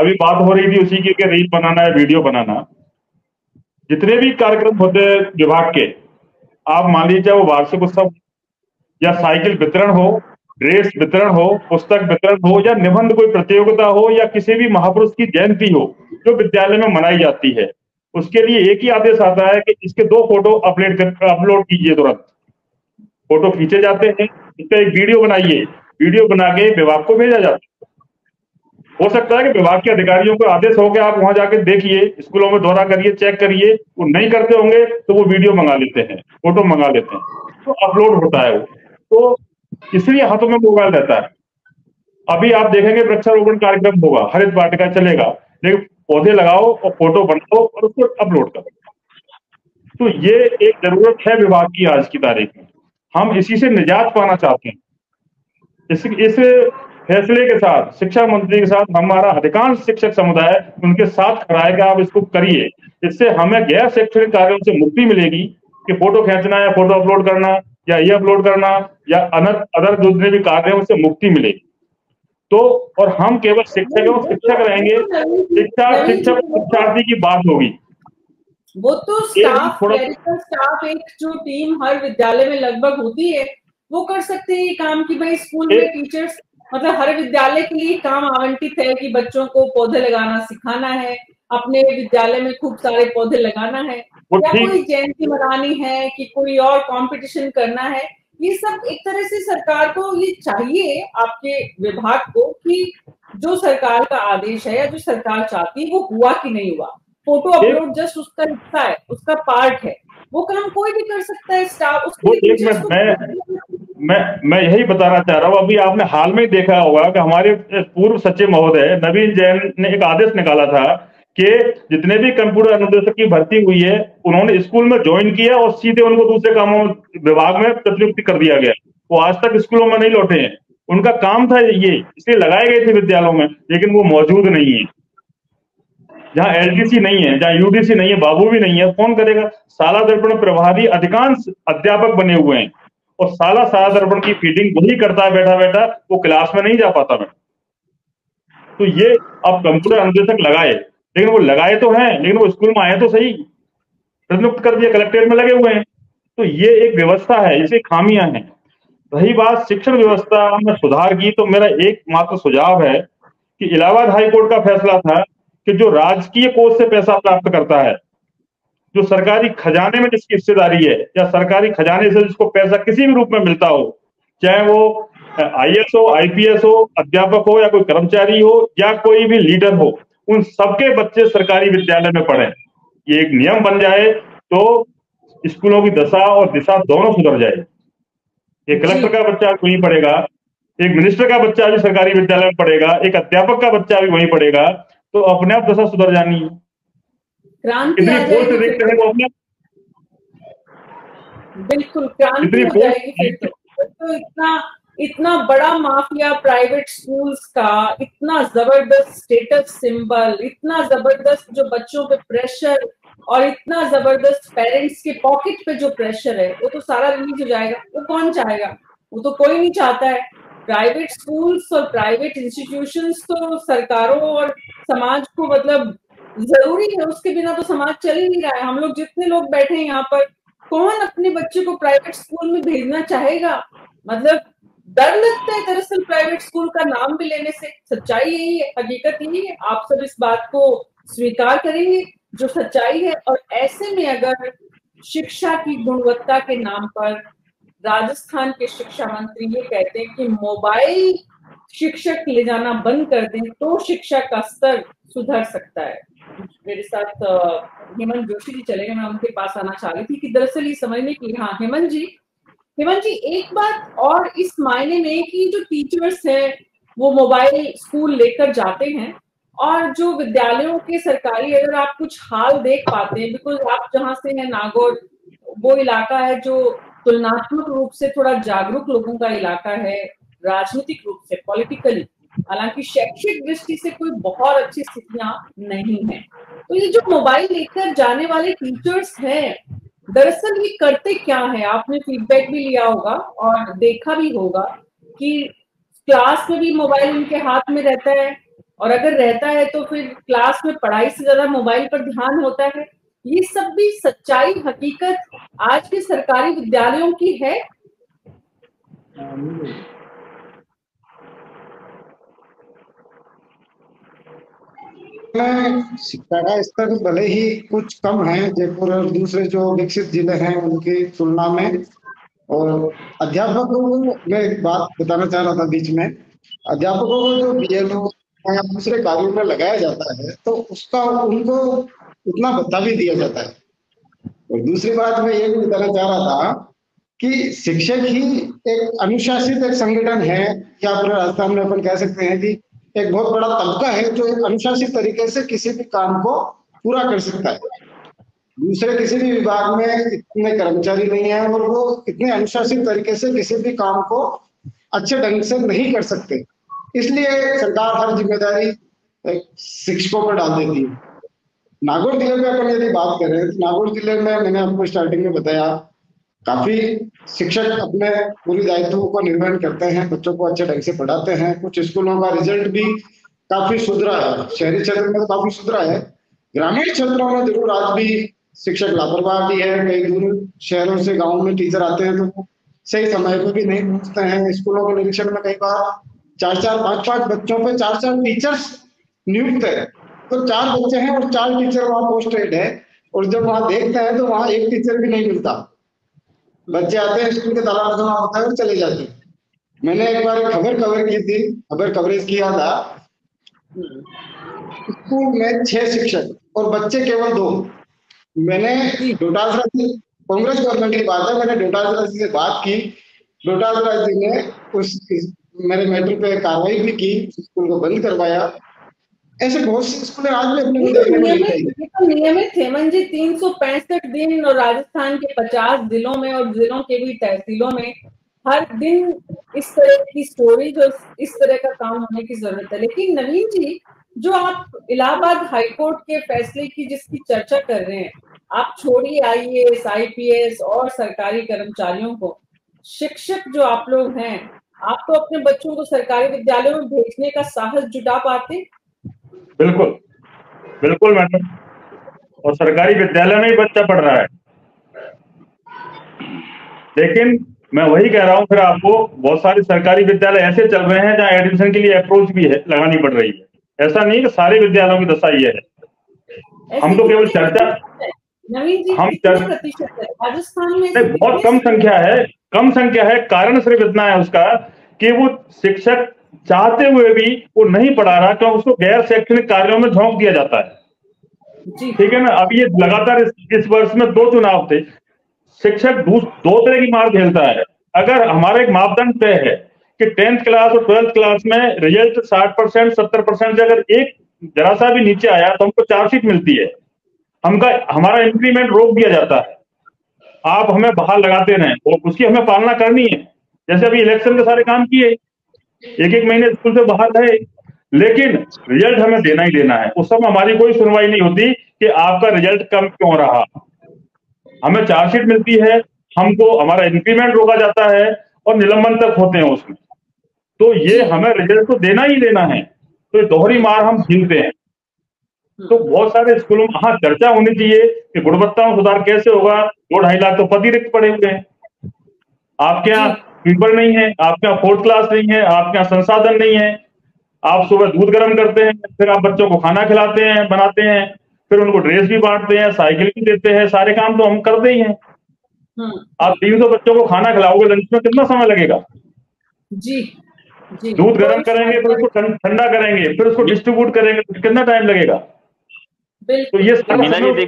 अभी बात हो रही थी उसी की कि रील बनाना है, वीडियो बनाना। जितने भी कार्यक्रम होते हैं विभाग के, आप मान लीजिए वो वार्षिक उत्सव या साइकिल वितरण हो, ड्रेस वितरण हो, पुस्तक वितरण हो या निबंध कोई प्रतियोगिता हो या किसी भी महापुरुष की जयंती हो जो विद्यालय में मनाई जाती है, उसके लिए एक ही आदेश आता है कि इसके दो फोटो अपलोड कर अपलोड कीजिए। तुरंत फोटो खींचे जाते हैं, इसका एक वीडियो बनाइए, वीडियो बना के विभाग को भेजा जाता है। हो सकता है कि विभाग के अधिकारियों को आदेश हो गया, आप वहां जाके देखिए, स्कूलों में दौरा करिए, चेक करिए, वो नहीं करते होंगे तो वो वीडियो मंगा लेते हैं, फोटो मंगा लेते हैं, तो अपलोड होता है वो, तो इसलिए हाथों में मोबाइल रहता है। अभी आप देखेंगे वृक्षारोपण कार्यक्रम होगा, हरित वाटिका चलेगा, लेकिन पौधे लगाओ और फोटो बनाओ और उसको अपलोड करो। तो ये एक जरूरत है विभाग की आज की तारीख में। हम इसी से निजात पाना चाहते हैं। इस इस फैसले के साथ शिक्षा मंत्री के साथ हमारा अधिकांश शिक्षक समुदाय उनके साथ खड़ा है कि आप इसको करिए। इससे हमें गैर शैक्षणिक कार्यों से मुक्ति मिलेगी कि फोटो खींचना या फोटो अपलोड करना या ये अपलोड करना या अदर दूसरे भी कार्य है, उससे मुक्ति मिलेगी। तो और हम केवल शिक्षक और शिक्षक रहेंगे, शिक्षा शिक्षक शिक्षार्थी की बात होगी। वो तो स्टाफ, क्लरिकल स्टाफ एक जो टीम हर विद्यालय में लगभग होती है वो कर सकते हैं काम की। भाई स्कूल में टीचर्स मतलब हर विद्यालय के लिए काम आवंटित है कि बच्चों को पौधे लगाना सिखाना है, अपने विद्यालय में खूब सारे पौधे लगाना है, या कोई जयंती मनानी है कि कोई और कंपटीशन करना है। ये सब एक तरह से सरकार को ये चाहिए, आपके विभाग को, कि जो सरकार का आदेश है या जो सरकार चाहती है वो हुआ कि नहीं हुआ। फोटो अपलोड जस्ट उसका हिस्सा है, उसका पार्ट है, वो काम कोई भी कर सकता है। स्टाफ उसके मैं, मैं मैं यही बताना चाह रहा हूँ। अभी आपने हाल में देखा होगा कि हमारे पूर्व सचिव महोदय नवीन जैन ने एक आदेश निकाला था कि जितने भी कंप्यूटर अनुदेशक की भर्ती हुई है उन्होंने स्कूल में ज्वाइन किया और सीधे उनको दूसरे कामों विभाग में प्रतिनियुक्ति कर दिया गया। वो आज तक स्कूलों में नहीं लौटे हैं, उनका काम था ये, इसलिए लगाए गए थे विद्यालयों में, लेकिन वो मौजूद नहीं है। जहाँ एलटीसी नहीं है, जहाँ यूडीसी नहीं है, बाबू भी नहीं है, कौन करेगा। शाला दर्पण प्रभारी अधिकांश अध्यापक बने हुए हैं और शाला शाला दर्पण की फीडिंग वही करता है बैठा बैठा, वो क्लास में नहीं जा पाता। मैं तो ये अब कंप्यूटर अनुदेशक लगाए, लेकिन वो लगाए तो हैं लेकिन वो स्कूल में आए तो सही, प्रतिनियुक्त कर दिया, कलेक्ट्रेट में लगे हुए हैं। तो ये एक व्यवस्था है, इसे खामियां हैं। रही बात शिक्षण व्यवस्था में सुधार की, तो मेरा एकमात्र सुझाव है कि इलाहाबाद हाईकोर्ट का फैसला था कि जो राजकीय कोष से पैसा प्राप्त करता है, जो सरकारी खजाने में जिसकी हिस्सेदारी है या सरकारी खजाने से जिसको पैसा किसी भी रूप में मिलता हो, चाहे वो आई एस हो, आई पी एस हो, अध्यापक हो या कोई कर्मचारी हो या कोई भी लीडर हो, उन सबके बच्चे सरकारी विद्यालय में पढ़े। ये एक नियम बन जाए तो स्कूलों की दशा और दिशा दोनों सुधर जाए। ये कलेक्टर का बच्चा कोई पढ़ेगा, एक मिनिस्टर का बच्चा भी सरकारी विद्यालय में पढ़ेगा, एक अध्यापक का बच्चा भी वहीं पढ़ेगा, तो अपने आप दशा सुधर जानी है। बिल्कुल क्रांति हो जाएगी। तो इतना इतना बड़ा माफिया प्राइवेट स्कूल्स का, इतना जबरदस्त स्टेटस सिंबल, इतना जबरदस्त जो बच्चों पे प्रेशर और इतना जबरदस्त पेरेंट्स के पॉकेट पे जो प्रेशर है, वो तो सारा रिलीज हो जाएगा। वो कौन चाहेगा? वो तो कोई नहीं चाहता है। प्राइवेट स्कूल्स और प्राइवेट इंस्टीट्यूशंस तो सरकारों और समाज को मतलब जरूरी है, उसके बिना तो समाज चल ही नहीं रहा है। हम लोग जितने लोग बैठे हैं यहाँ पर, कौन अपने बच्चे को प्राइवेट स्कूल में भेजना चाहेगा? मतलब डर लगता है दरअसल प्राइवेट स्कूल का नाम भी लेने से। सच्चाई यही है, हकीकत यही है। आप सब इस बात को स्वीकार करेंगे जो सच्चाई है। और ऐसे में अगर शिक्षा की गुणवत्ता के नाम पर राजस्थान के शिक्षा मंत्री ये कहते हैं कि मोबाइल शिक्षक ले जाना बंद कर दें, तो शिक्षा का स्तर सुधर सकता है। मेरे साथ हेमंत जोशी जी चले गए, मैं उनके पास आना चाह रही थी कि दरअसल ये समझने की, हाँ हेमंत जी, हेमंत जी एक बात और इस मायने में कि जो टीचर्स हैं वो मोबाइल स्कूल लेकर जाते हैं, और जो विद्यालयों के सरकारी, अगर आप कुछ हाल देख पाते हैं, बिकॉज आप जहाँ से हैं नागौर वो इलाका है जो तुलनात्मक रूप से थोड़ा जागरूक लोगों का इलाका है राजनीतिक रूप से, पॉलिटिकली, हालांकि शैक्षिक दृष्टि से कोई बहुत अच्छी स्थितियां नहीं है। तो ये जो मोबाइल लेकर जाने वाले टीचर्स हैं, दरअसल ये करते क्या है? आपने फीडबैक भी लिया होगा और देखा भी होगा कि क्लास में भी मोबाइल उनके हाथ में रहता है, और अगर रहता है तो फिर क्लास में पढ़ाई से ज्यादा मोबाइल पर ध्यान होता है। ये सब भी सच्चाई, हकीकत आज के सरकारी विद्यालयों की है। शिक्षा का स्तर भले ही कुछ कम है जयपुर और दूसरे जो विकसित जिले हैं उनकी तुलना में। और अध्यापकों को मैं एक बात बताना चाह रहा था बीच में, अध्यापकों को जो बीएलओ या दूसरे कार्यों में लगाया जाता है तो उसका उनको उतना भत्ता भी दिया जाता है। और दूसरी बात मैं ये भी बताना चाह रहा था कि शिक्षक ही एक अनुशासित एक संगठन है, या पूरे राजस्थान में अपन कह सकते हैं कि एक बहुत बड़ा तबका है जो एक अनुशासित तरीके से किसी भी काम को पूरा कर सकता है। दूसरे किसी भी विभाग में इतने कर्मचारी नहीं है और वो इतने अनुशासित तरीके से किसी भी काम को अच्छे ढंग से नहीं कर सकते, इसलिए सरकार हर जिम्मेदारी शिक्षकों पर डाल देती है। नागौर जिले में अपन यदि बात करें तो नागौर जिले में मैंने आपको स्टार्टिंग में बताया, काफी शिक्षक अपने पूरी दायित्वों को निर्वहन करते हैं, बच्चों को अच्छे ढंग से पढ़ाते हैं। कुछ स्कूलों का रिजल्ट भी काफी सुधरा है, शहरी क्षेत्र में तो काफी सुधरा है, ग्रामीण क्षेत्रों में जरूर आज भी शिक्षक लापरवाह भी है। कई दूर शहरों से गाँव में टीचर आते हैं तो सही समय पर भी नहीं पहुंचते हैं। स्कूलों के निरीक्षण में कई बार चार चार पाँच पाँच बच्चों पर चार चार टीचर्स नियुक्त है, तो चार बच्चे हैं और चार टीचर वहाँ पोस्टेड है, और जब वहाँ देखते हैं तो वहाँ एक टीचर भी नहीं मिलता। बच्चे आते हैं, स्कूल के तालाब जमा होता है और चले जाते हैं। मैंने एक बार खबर कवर की थी, खबर कवरेज किया था, स्कूल में छह शिक्षक और बच्चे केवल दो। मैंने डोटासरा से, कांग्रेस गवर्नमेंट की बात है, मैंने डोटासरा से बात की, डोटासरा जी ने उस मेरे मैटर पे कार्रवाई भी की, स्कूल को बंद करवाया। ऐसे बहुत से स्कूल आज भी अपने नियमित हेमंत जी तीन सौ पैंसठ दिन और राजस्थान के पचास जिलों में और जिलों के भी तहसीलों में हर दिन इस तरह की स्टोरीज और इस तरह का काम होने की जरूरत है। लेकिन नवीन जी, जो आप इलाहाबाद हाईकोर्ट के फैसले की जिसकी चर्चा कर रहे हैं, आप छोड़िए आईएएस, आईपीएस और सरकारी कर्मचारियों को, शिक्षक जो आप लोग हैं, आप तो अपने बच्चों को सरकारी विद्यालयों में भेजने का साहस जुटा पाते? बिल्कुल बिल्कुल मैडम, और सरकारी विद्यालय में ही बच्चा पढ़ रहा है। लेकिन मैं वही कह रहा हूँ, फिर आपको बहुत सारे सरकारी विद्यालय ऐसे चल रहे हैं जहाँ एडमिशन के लिए अप्रोच भी है, लगानी पड़ रही है। ऐसा नहीं कि सारे विद्यालयों की दशा ये है। हम तो केवल चर्चा, हम चर्चा राजस्थान में बहुत कम संख्या है, कम संख्या है। कारण सिर्फ इतना है उसका कि वो शिक्षक चाहते हुए भी वो नहीं पढ़ा रहा, क्योंकि उसको गैर शैक्षणिक कार्यों में झोंक दिया जाता है। ठीक है ना? अब ये लगातार इस, इस वर्ष में दो चुनाव थे। शिक्षक दो तरह की मार झेलता है। अगर हमारा एक मापदंड तय है कि टेंथ क्लास और ट्वेल्थ क्लास में रिजल्ट साठ परसेंट सत्तर परसेंट से अगर एक जरा सा भी नीचे आया तो हमको चार्जशीट मिलती है, हमका हमारा इंक्रीमेंट रोक दिया जाता है, आप हमें बहाल लगाते रहें और उसकी हमें पालना करनी है। जैसे अभी इलेक्शन के सारे काम किए, एक एक महीने स्कूल से बाहर रहे, लेकिन रिजल्ट हमें देना ही देना है। उस समय हमारी कोई सुनवाई नहीं होती कि आपका रिजल्ट कम क्यों रहा, हमें चार्जशीट मिलती है, हमको हमारा इंक्रीमेंट रोका जाता है और निलंबन तक होते हैं उसमें। तो ये हमें रिजल्ट तो देना ही देना है, तो ये दोहरी मार हम झेलते हैं। तो बहुत सारे स्कूलों में हाँ चर्चा होनी चाहिए कि गुणवत्ता में सुधार कैसे होगा। दो ढाई लाख तो पद रिक्त पड़े हुए हैं, आपके यहाँ पीपल नहीं है, आपके यहाँ फोर्थ क्लास नहीं है, आपके यहाँ संसाधन नहीं है। आप सुबह दूध गर्म करते हैं, फिर आप बच्चों को खाना खिलाते हैं, बनाते हैं, फिर उनको ड्रेस भी बांटते हैं, साइकिल भी देते हैं, सारे काम तो हम करते ही हैं। आप तीन सौ बच्चों को खाना खिलाओगे, लंच में कितना समय लगेगा? जी, जी। दूध गर्म करेंगे, फिर उसको ठंडा करेंगे, फिर उसको डिस्ट्रीब्यूट करेंगे, तो कितना टाइम लगेगा? तो ये सेकंड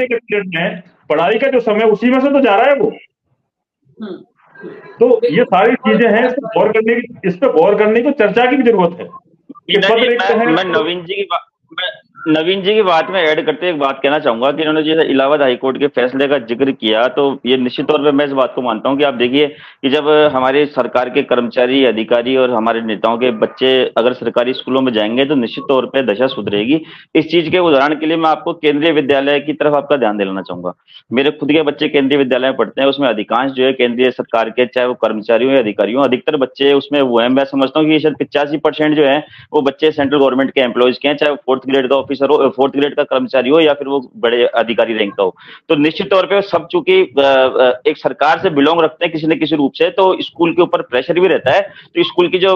के पीरियड में पढ़ाई का जो समय उसी में से तो जा रहा है वो। तो ये सारी चीजें हैं, इस पर गौर करने की इस पर गौर करने की चर्चा की भी जरूरत है। मैं नवीन जी की नवीन जी की बात में ऐड करते एक बात कहना चाहूंगा कि इन्होंने जैसे इलाहाबाद हाईकोर्ट के फैसले का जिक्र किया, तो ये निश्चित तौर पर मैं इस बात को मानता हूं कि आप देखिए कि जब हमारे सरकार के कर्मचारी, अधिकारी और हमारे नेताओं के बच्चे अगर सरकारी स्कूलों में जाएंगे तो निश्चित तौर पर दशा सुधरेगी। इस चीज के उदाहरण के लिए मैं आपको केंद्रीय विद्यालय की तरफ आपका ध्यान दिलाना चाहूंगा। मेरे खुद के बच्चे केंद्रीय विद्यालय में पढ़ते हैं, उसमें अधिकांश जो है केंद्रीय सरकार के चाहे वो कर्मचारी हो या अधिकारी हो, अधिकतर बच्चे उसमें वो है। मैं समझता हूँ कि शायद पिचासी परसेंट जो है वो बच्चे सेंट्रल गवर्नमेंट के एम्प्लॉयज के हैं, चाहे फोर्थ ग्रेड का ऑफिसर हो, फोर्थ ग्रेड का कर्मचारी हो या फिर वो बड़े अधिकारी रैंक का हो। तो निश्चित तौर पे सब चूंकि एक सरकार से बिलोंग रखते हैं किसी न किसी रूप से, तो स्कूल के ऊपर प्रेशर भी रहता है, तो स्कूल की जो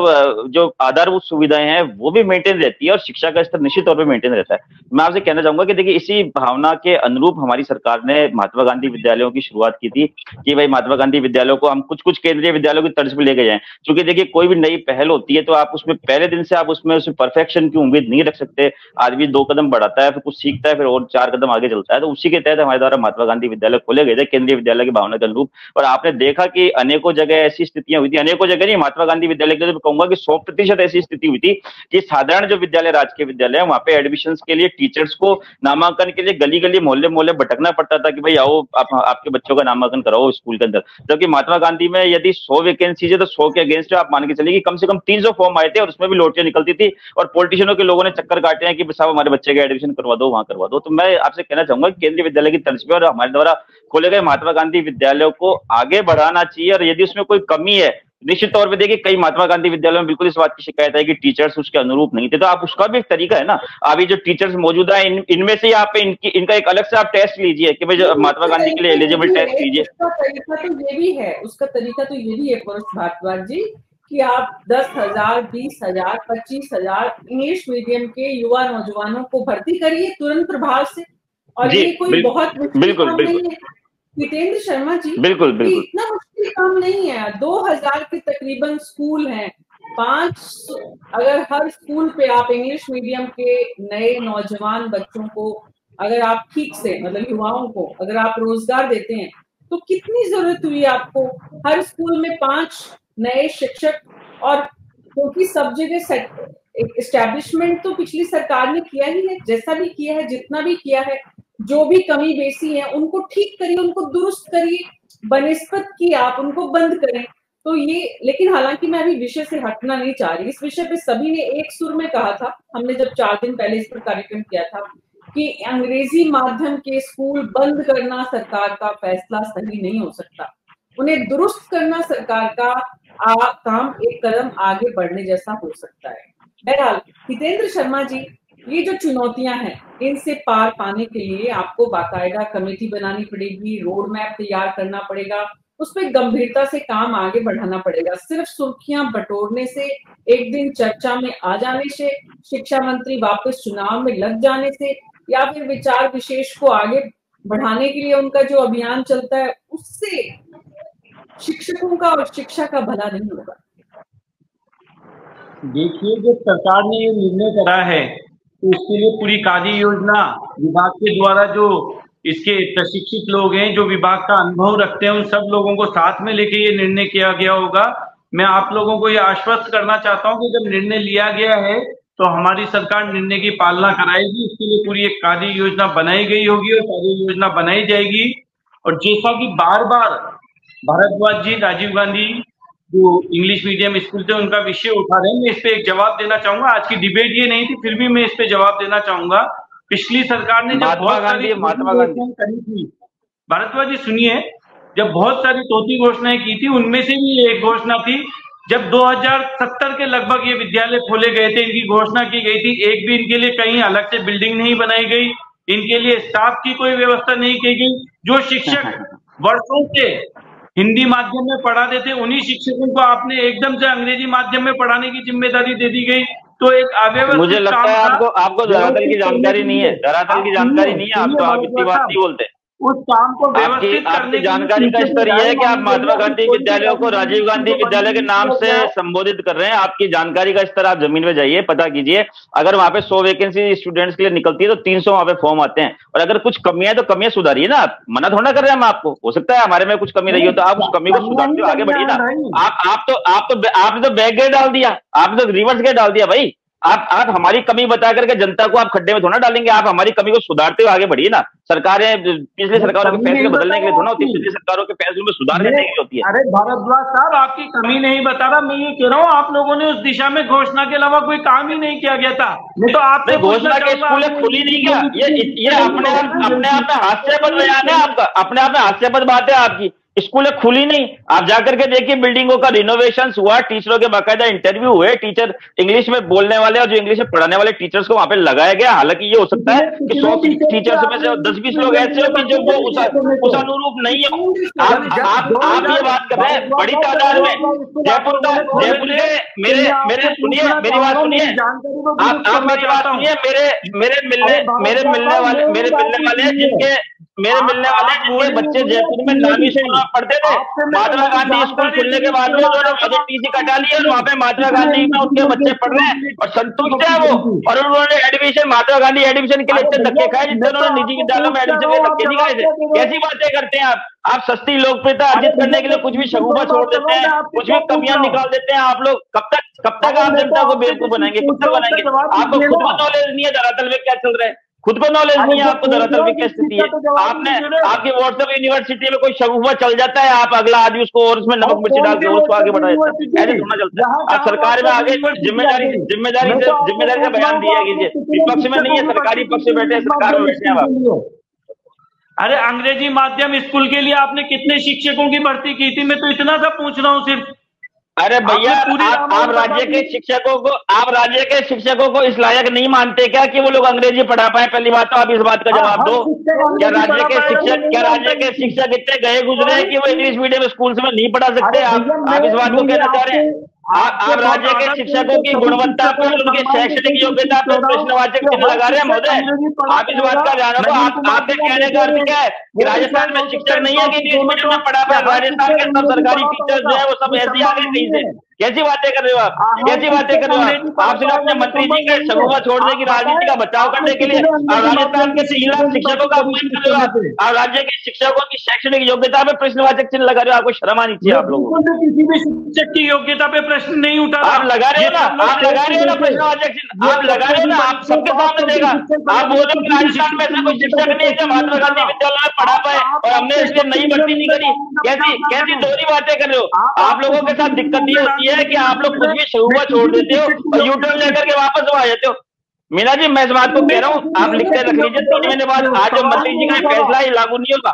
जो आधारभूत सुविधाएं हैं वो भी मेंटेन रहती है और शिक्षा का स्तर निश्चित तौर पे मेंटेन रहता है। मैं आपसे कहना चाहूंगा कि देखिए इसी भावना के अनुरूप हमारी सरकार ने महात्मा गांधी विद्यालयों की शुरुआत की थी कि भाई महात्मा गांधी विद्यालयों को हम कुछ कुछ केंद्रीय विद्यालयों की तर्ज पर लेके जाए। चूंकि देखिए कोई भी नई पहल होती है तो आप उसमें पहले दिन से आप उसमें परफेक्शन की उम्मीद नहीं रख सकते। आदमी दो कदम बढ़ाता है, फिर कुछ सीखता है, फिर और चार कदम आगे चलता है। तो उसी के तहत हमारे द्वारा महात्मा गांधी विद्यालय खोले गए थे केंद्रीय विद्यालय की भावना के अनुरूप। और आपने देखा कि अनेकों जगह ऐसी स्थितियां हुई थी, अनेकों जगह नहीं, महात्मा गांधी विद्यालय के लिए तो कहूंगा कि सौ प्रतिशत ऐसी स्थिति हुई थी कि साधारण जो विद्यालय, राजकीय विद्यालय है, वहां पे एडमिशन के लिए टीचर्स को नामांकन के लिए गली गली मोहल्ले मोहल्ले भटकना पड़ता था कि भाई आओ आप, आपके बच्चों का नामांकन कराओ स्कूल के अंदर। जबकि महात्मा गांधी में यदि सौ वैकेंसीज है तो सौ के अगेंस्ट आप मान के चलिए कम से कम तीन सौ फॉर्म आए थे और उसमें भी लोटियां निकलती थी और पॉलिटिशियनों के लोगों ने चक्कर काटे हैं कि साहब हमारे बच्चे का एडमिशन करवा दो, वहां करवा दो। तो मैं आपसे कहना चाहूंगा केंद्रीय विद्यालय की तर्ज पे और हमारे द्वारा खोले गए महात्मा गांधी विद्यालयों को आगे बढ़ाना चाहिए। और यदि उसमें कोई कमी है, निश्चित तौर पे देखिए कई महात्मा गांधी विद्यालयों में बिल्कुल इस बात की शिकायत है कि टीचर्स उसके अनुरूप नहीं थे, तो आप उसका भी एक तरीका है ना, अभी जो टीचर्स मौजूद है इन इनमें से आप इनकी इनका एक अलग से आप टेस्ट लीजिए कि भाई जो महात्मा गांधी के लिए एलिजिबल टेस्ट लीजिए। तरीका तो ये भी है, उसका तरीका तो ये भी है महात्मा जी कि आप दस हजार, बीस हजार, पच्चीस हजार इंग्लिश मीडियम के युवा नौजवानों को भर्ती करिए तुरंत प्रभाव से। और ये कोई बहुत मुश्किल काम नहीं है हितेंद्र शर्मा जी, बिल्कुल बिल्कुल इतना मुश्किल काम नहीं है। दो हजार के तकरीबन स्कूल हैं, पांच अगर हर स्कूल पे आप इंग्लिश मीडियम के नए नौजवान बच्चों को अगर आप ठीक से मतलब युवाओं को अगर आप रोजगार देते हैं तो कितनी जरूरत हुई आपको। हर स्कूल में पांच नए शिक्षक, और क्योंकि तो सब जगह एस्टेब्लिशमेंट तो पिछली सरकार ने किया ही है, जैसा भी किया है, जितना भी किया है, जो भी कमी बेसी है उनको ठीक करिए, उनको दुरुस्त करिए, बनिस्पत की आप उनको बंद करें। तो ये लेकिन हालांकि मैं अभी विषय से हटना नहीं चाह रही, इस विषय पे सभी ने एक सुर में कहा था, हमने जब चार दिन पहले इस पर कार्यक्रम किया था कि अंग्रेजी माध्यम के स्कूल बंद करना सरकार का फैसला सही नहीं हो सकता, उन्हें दुरुस्त करना सरकार का आप काम एक कदम आगे बढ़ने जैसा हो सकता है। बहरहाल हितेंद्र शर्मा जी, ये जो चुनौतियां हैं इनसे पार पाने के लिए आपको बाकायदा कमेटी बनानी पड़ेगी, रोड मैप तैयार करना पड़ेगा, उस पर गंभीरता से काम आगे बढ़ाना पड़ेगा। सिर्फ सुर्खियां बटोरने से, एक दिन चर्चा में आ जाने से, शिक्षा मंत्री वापस चुनाव में लग जाने से, या फिर विचार विशेष को आगे बढ़ाने के लिए उनका जो अभियान चलता है उससे शिक्षकों का और शिक्षा का भला नहीं होगा। देखिए जब सरकार ने ये निर्णय करा है तो उसके लिए पूरी कार्य योजना विभाग के द्वारा जो इसके प्रशिक्षित लोग हैं, जो विभाग का अनुभव रखते हैं, उन सब लोगों को साथ में लेके ये निर्णय किया गया होगा मैं आप लोगों को ये आश्वस्त करना चाहता हूं कि जब निर्णय लिया गया है तो हमारी सरकार निर्णय की पालना कराएगी। इसके लिए पूरी एक कार्य योजना बनाई गई होगी और कार्य योजना बनाई जाएगी। और जैसा कि बार बार भारद्वाज जी राजीव गांधी जो इंग्लिश मीडियम स्कूल थे उनका विषय उठा रहे हैं, मैं इस पे एक जवाब देना चाहूंगा। आज की डिबेट ये नहीं थी, फिर भी मैं इस पे जवाब देना चाहूंगा। पिछली सरकार ने जब बहुत सारी महात्मा गांधी करी थी, भारद्वाज जी सुनिए, जब बहुत सारी तोती घोषणाएं की थी उनमें से भी एक घोषणा थी। जब दो हज़ार सत्तर के लगभग ये विद्यालय खोले गए थे, इनकी घोषणा की गई थी, एक भी इनके लिए कहीं अलग से बिल्डिंग नहीं बनाई गई, इनके लिए स्टाफ की कोई व्यवस्था नहीं की गई। जो शिक्षक वर्षों से हिंदी माध्यम में पढ़ाते थे उन्हीं शिक्षकों को आपने एकदम से अंग्रेजी माध्यम में पढ़ाने की जिम्मेदारी दे दी गई। तो एक अव्यवस्थित, मुझे लगता है आपको आपको धरातल की जानकारी नहीं है, धरातल की जानकारी नहीं है आपको, आप इतनी बात नहीं बोलते। उस काम को व्यवस्थित करने की जानकारी का स्तर यह है कि आप महात्मा गांधी विद्यालयों को राजीव गांधी विद्यालय के नाम से संबोधित कर रहे हैं। आपकी जानकारी का स्तर, आप जमीन पे जाइए, पता कीजिए। अगर वहाँ पे सौ वैकेंसी स्टूडेंट्स के लिए निकलती है तो तीन सौ वहाँ पे फॉर्म आते हैं, और अगर कुछ कमियां है तो कमियां सुधारिए ना। आप मना थोड़ा कर रहे हैं हम आपको, हो सकता है हमारे में कुछ कमी रही हो तो आप उस कमी को सुधारिए, आगे बढ़िए ना। आप तो आप तो आपने तो बैक गेट डाल दिया, आपने तो रिवर्स गेट डाल दिया। भाई आप आप हमारी कमी बता करके जनता को आप खड्डे में थोड़ा डालेंगे। आप हमारी कमी को सुधारते हुए आगे बढ़िए ना। सरकारें पिछली सरकारों के फैसले बदलने के लिए थोड़ा होती है, पिछली सरकारों के फैसले में सुधार करने की होती है। अरे भारद्वाज साहब, आपकी कमी नहीं बता रहा, मैं ये कह रहा हूँ आप लोगों ने उस दिशा में घोषणा के अलावा कोई काम ही नहीं किया गया था। तो आपने घोषणा के स्कूलें खुली नहीं क्या? ये अपने अपने आप में हास्यास्पद बयान है आपका, अपने आप में हास्यास्पद बात है आपकी। स्कूलें खुली नहीं, आप जाकर के देखिए बिल्डिंगों का रिनोवेशन हुआ, टीचरों के बाकायदा इंटरव्यू हुए, टीचर इंग्लिश में बोलने वाले और जो इंग्लिश में पढ़ाने वाले टीचर्स को वहां पे लगाया गया। हालांकि ये हो सकता है कि सौ टीचर्स में से दस बीस लोग ऐसे हो कि जो वो उस अनुरूप नहीं हो। आप ये बात कर रहे हैं बड़ी तादाद में। जयपुर जयपुर मेरे मेरे सुनिए मेरी बात सुनिए, आप मेरी बात सुनिए। मेरे मेरे मिलने मेरे मिलने वाले मेरे मिलने वाले जिनके मेरे मिलने वाले पूरे बच्चे जयपुर में नामी स्कूल में पढ़ते थे, महात्मा गांधी स्कूल खुलने के बाद में उन्होंने टीसी कटा ली और वहाँ पे महात्मा गांधी में उनके बच्चे पढ़ रहे हैं और संतुष्ट है वो। और उन्होंने एडमिशन, महात्मा गांधी एडमिशन के लिए इतने धक्के खाए जिससे उन्होंने निजी विद्यालयों में एडमिशन के धक्के नहीं खाए थे। कैसी बातें करते हैं आप? आप सस्ती लोकप्रियता अर्जित करने के लिए कुछ भी शगुफा छोड़ देते हैं, कुछ भी कमियां निकाल देते हैं आप लोग। कब तक कब तक आप जनता को बेवकूफ बनाएंगे? कब तक बनाएंगे? आपको खुद को नॉलेज नहीं है धरातल में क्या चल रहा है, खुद को नॉलेज नहीं है आपको दरअसल में क्या स्थिति है। आपने आपकी व्हाट्सएप यूनिवर्सिटी में कोई शगुफा चल जाता है, आप अगला आदमी उसको और उसमें नमक मिर्ची डाल के उसको आगे बढ़ा देते हैं। ऐसे थोड़ा चलता है। आप सरकार में आगे जिम्मेदारी जिम्मेदारी से जिम्मेदारी का बयान दिया कीजिए। विपक्ष में नहीं है, सरकारी पक्ष में बैठे, सरकार में बैठे हैं आप। अरे अंग्रेजी माध्यम स्कूल के लिए आपने कितने शिक्षकों की भर्ती की थी? मैं तो इतना सा पूछ रहा हूँ सिर्फ। अरे भैया, आप, आप राज्य के शिक्षकों को आप राज्य के शिक्षकों को इस लायक नहीं मानते क्या कि वो लोग अंग्रेजी पढ़ा पाए? पहली बात तो आप इस बात का जवाब दो। क्या राज्य के शिक्षक क्या राज्य के शिक्षक इतने गए गुजरे हैं कि वो इंग्लिश मीडियम स्कूल्स में नहीं पढ़ा सकते? आप आप इस बात को कहना चाह रहे हैं? आप राज्य के शिक्षकों की गुणवत्ता पर, उनकी शैक्षणिक योग्यता पर प्रश्नवाचक चिन्ह लगा रहे हैं महोदय। आप इस बात का ध्यान रखो। आपके कहने का अर्थ क्या है कि राजस्थान में शिक्षक नहीं है कि इंग्लिश मीडियम में पढ़ा पाए? राजस्थान के सब सरकारी टीचर जो है वो सब ऐसे आ गए कहीं से। कैसी बातें कर रहे हो आप? कैसी बातें कर रहे हो आप? आप सिर्फ अपने मंत्री जी के शगुफा छोड़ने की राजनीति का बचाव करने के लिए और राजस्थान के लाख शिक्षकों का अपमान कर रहे हो आप। राज्य के शिक्षकों की शैक्षणिक योग्यता पर प्रश्नवाचक चिन्ह लगा रहे हो। आपको शर्म आनी चाहिए आप लोगों को। किसी भी शिक्षक की योग्यता पे प्रश्न नहीं उठा आप लगा रहे हो ना, आप लगा रहे हो ना प्रश्नवाचक चिन्ह, आप लगा रहे हो ना। आप सबके सामने देगा, आप बोल रहे हो राजस्थान में ऐसा कोई शिक्षक नहीं है महात्मा गांधी विद्यालय में पढ़ा पाए और हमने इसलिए नई भर्ती नहीं करी। कैसी कैसी दोहरी बातें कर रहे हो आप? लोगों के साथ दिक्कत ये होती है है कि आप लोग कुछ भी शगुफा छोड़ देते हो और यू टर्न लेकर के वापस आ जाते हो। मीना जी, मैं इस बात को कह रहा हूँ, आप लिखते रख लीजिए। तीन महीने बाद आज जो मंत्री जी का फैसला है लागू नहीं होगा।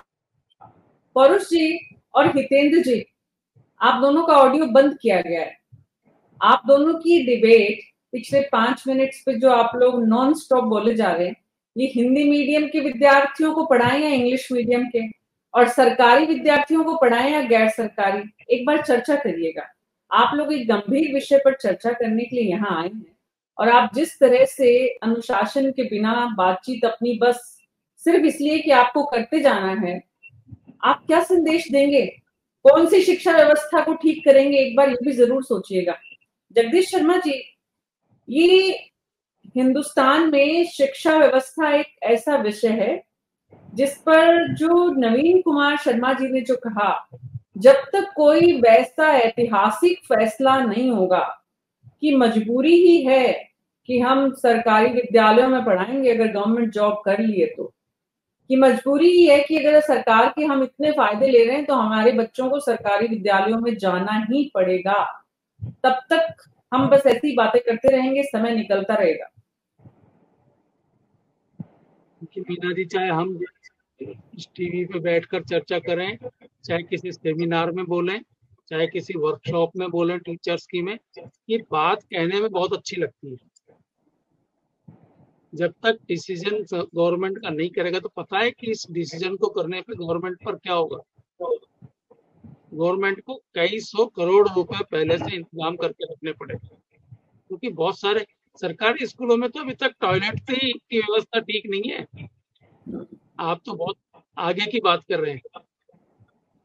पौष जी और हितेंद्र जी, आप दोनों का ऑडियो बंद किया गया है। आप दोनों की डिबेट पिछले पांच मिनट्स पे जो आप लोग नॉन स्टॉप बोले जा रहे हैं, ये हिंदी मीडियम के विद्यार्थियों को पढ़ाएं या इंग्लिश मीडियम के, और सरकारी विद्यार्थियों को पढ़ाएं या गैर सरकारी, एक बार चर्चा करिएगा। आप लोग एक गंभीर विषय पर चर्चा करने के लिए यहाँ आए हैं, और आप जिस तरह से अनुशासन के बिना बातचीत अपनी बस सिर्फ इसलिए कि आपको करते जाना है, आप क्या संदेश देंगे? कौन सी शिक्षा व्यवस्था को ठीक करेंगे? एक बार ये भी जरूर सोचिएगा। जगदीश शर्मा जी, ये हिंदुस्तान में शिक्षा व्यवस्था एक ऐसा विषय है जिस पर जो नवीन कुमार शर्मा जी ने जो कहा जब तक कोई वैसा ऐतिहासिक फैसला नहीं होगा कि मजबूरी ही है कि हम सरकारी विद्यालयों में पढ़ाएंगे अगर गवर्नमेंट जॉब कर लिए तो, कि मजबूरी ही है कि अगर सरकार के हम इतने फायदे ले रहे हैं तो हमारे बच्चों को सरकारी विद्यालयों में जाना ही पड़ेगा, तब तक हम बस ऐसी बातें करते रहेंगे, समय निकलता रहेगा। मीना जी, चाहे हम टीवी पे बैठकर चर्चा करें, चाहे किसी सेमिनार में बोलें, चाहे किसी वर्कशॉप में बोलें टीचर्स की में, ये बात कहने में बहुत अच्छी लगती है। जब तक डिसीजन गवर्नमेंट का नहीं करेगा तो पता है कि इस डिसीजन को करने पे गवर्नमेंट पर क्या होगा। गवर्नमेंट को कई सौ करोड़ रुपए पहले से इंतजाम करके रखने पड़ेगा, क्योंकि तो बहुत सारे सरकारी स्कूलों में तो अभी तक टॉयलेट की व्यवस्था ठीक नहीं है। आप तो बहुत आगे की बात कर रहे हैं,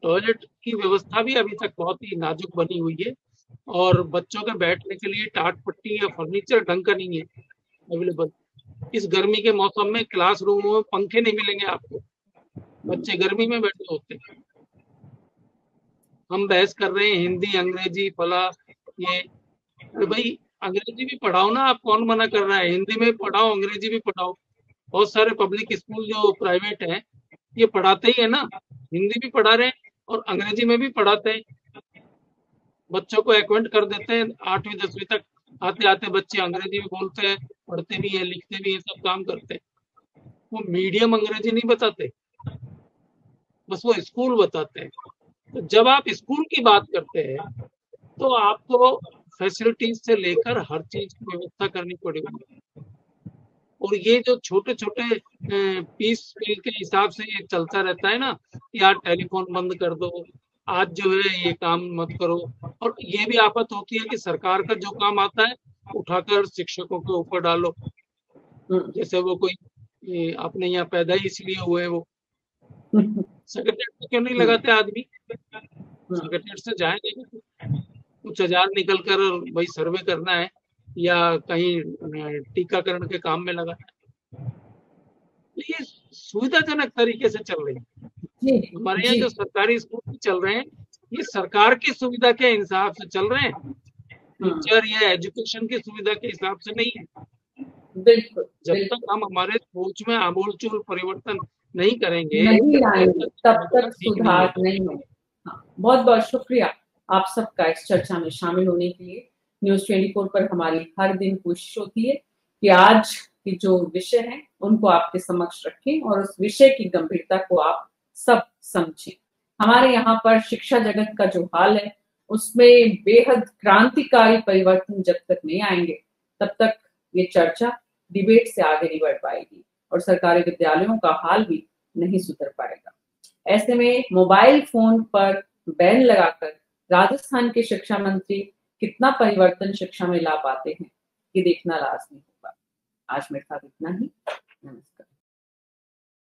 टॉयलेट की व्यवस्था भी अभी तक बहुत ही नाजुक बनी हुई है और बच्चों के बैठने के लिए टाट पट्टी या फर्नीचर ढंग का नहीं है अवेलेबल। इस गर्मी के मौसम में क्लासरूमों में पंखे नहीं मिलेंगे आपको, बच्चे गर्मी में बैठे होते हैं। हम बहस कर रहे हैं हिंदी अंग्रेजी फला ये, तो भाई अंग्रेजी भी पढ़ाओ ना, आप कौन मना कर रहा है, हिंदी में पढ़ाओ अंग्रेजी भी पढ़ाओ। बहुत सारे पब्लिक स्कूल जो प्राइवेट हैं ये पढ़ाते ही है ना, हिंदी भी पढ़ा रहे हैं और अंग्रेजी में भी पढ़ाते हैं, बच्चों को एक्वेंट कर देते हैं। आठवीं दसवीं तक आते आते बच्चे अंग्रेजी भी बोलते हैं, पढ़ते भी हैं, लिखते भी हैं, सब काम करते हैं। वो मीडियम अंग्रेजी नहीं बताते, बस वो स्कूल बताते हैं। तो जब आप स्कूल की बात करते हैं तो आपको फैसिलिटीज से लेकर हर चीज की व्यवस्था करनी पड़ेगी। और ये जो छोटे छोटे पीस स्केल के हिसाब से ये चलता रहता है ना, यार टेलीफोन बंद कर दो, आज जो है ये काम मत करो। और ये भी आफत होती है कि सरकार का जो काम आता है उठाकर शिक्षकों के ऊपर डालो, जैसे वो कोई अपने यहाँ पैदा ही इसलिए हुए, वो सेक्रेटरी क्यों नहीं लगाते आदमी, सेक्रेटरी से जाएंगे कुछ हजार निकल कर भाई सर्वे करना है या कहीं टीकाकरण के काम में लगाना है। ये सुविधाजनक तरीके से चल रही है। हमारे यहाँ जो सरकारी स्कूल चल रहे हैं ये सरकार की सुविधा के हिसाब से चल रहे हैं, टीचर या एजुकेशन की सुविधा के हिसाब से नहीं है। बिल्कुल, जब तक हम हमारे सोच में आमूलचूल परिवर्तन नहीं करेंगे तब तक सुधार नहीं होगा। बहुत बहुत शुक्रिया आप सबका इस चर्चा में शामिल होने के लिए। न्यूज चौबीस पर हमारी हर दिन कोशिश होती है कि आज के जो विषय हैं उनको आपके समक्ष रखें और उस विषय की गंभीरता को आप सब समझें। हमारे यहाँ पर शिक्षा जगत का जो हाल है उसमें बेहद क्रांतिकारी परिवर्तन जब तक नहीं आएंगे तब तक ये चर्चा डिबेट से आगे नहीं बढ़ पाएगी और सरकारी विद्यालयों का हाल भी नहीं सुधर पाएगा। ऐसे में मोबाइल फोन पर बैन लगाकर राजस्थान के शिक्षा मंत्री कितना परिवर्तन शिक्षा में ला पाते हैं, ये देखना लाजमी होगा। आज मेरे साथ इतना ही, नमस्कार।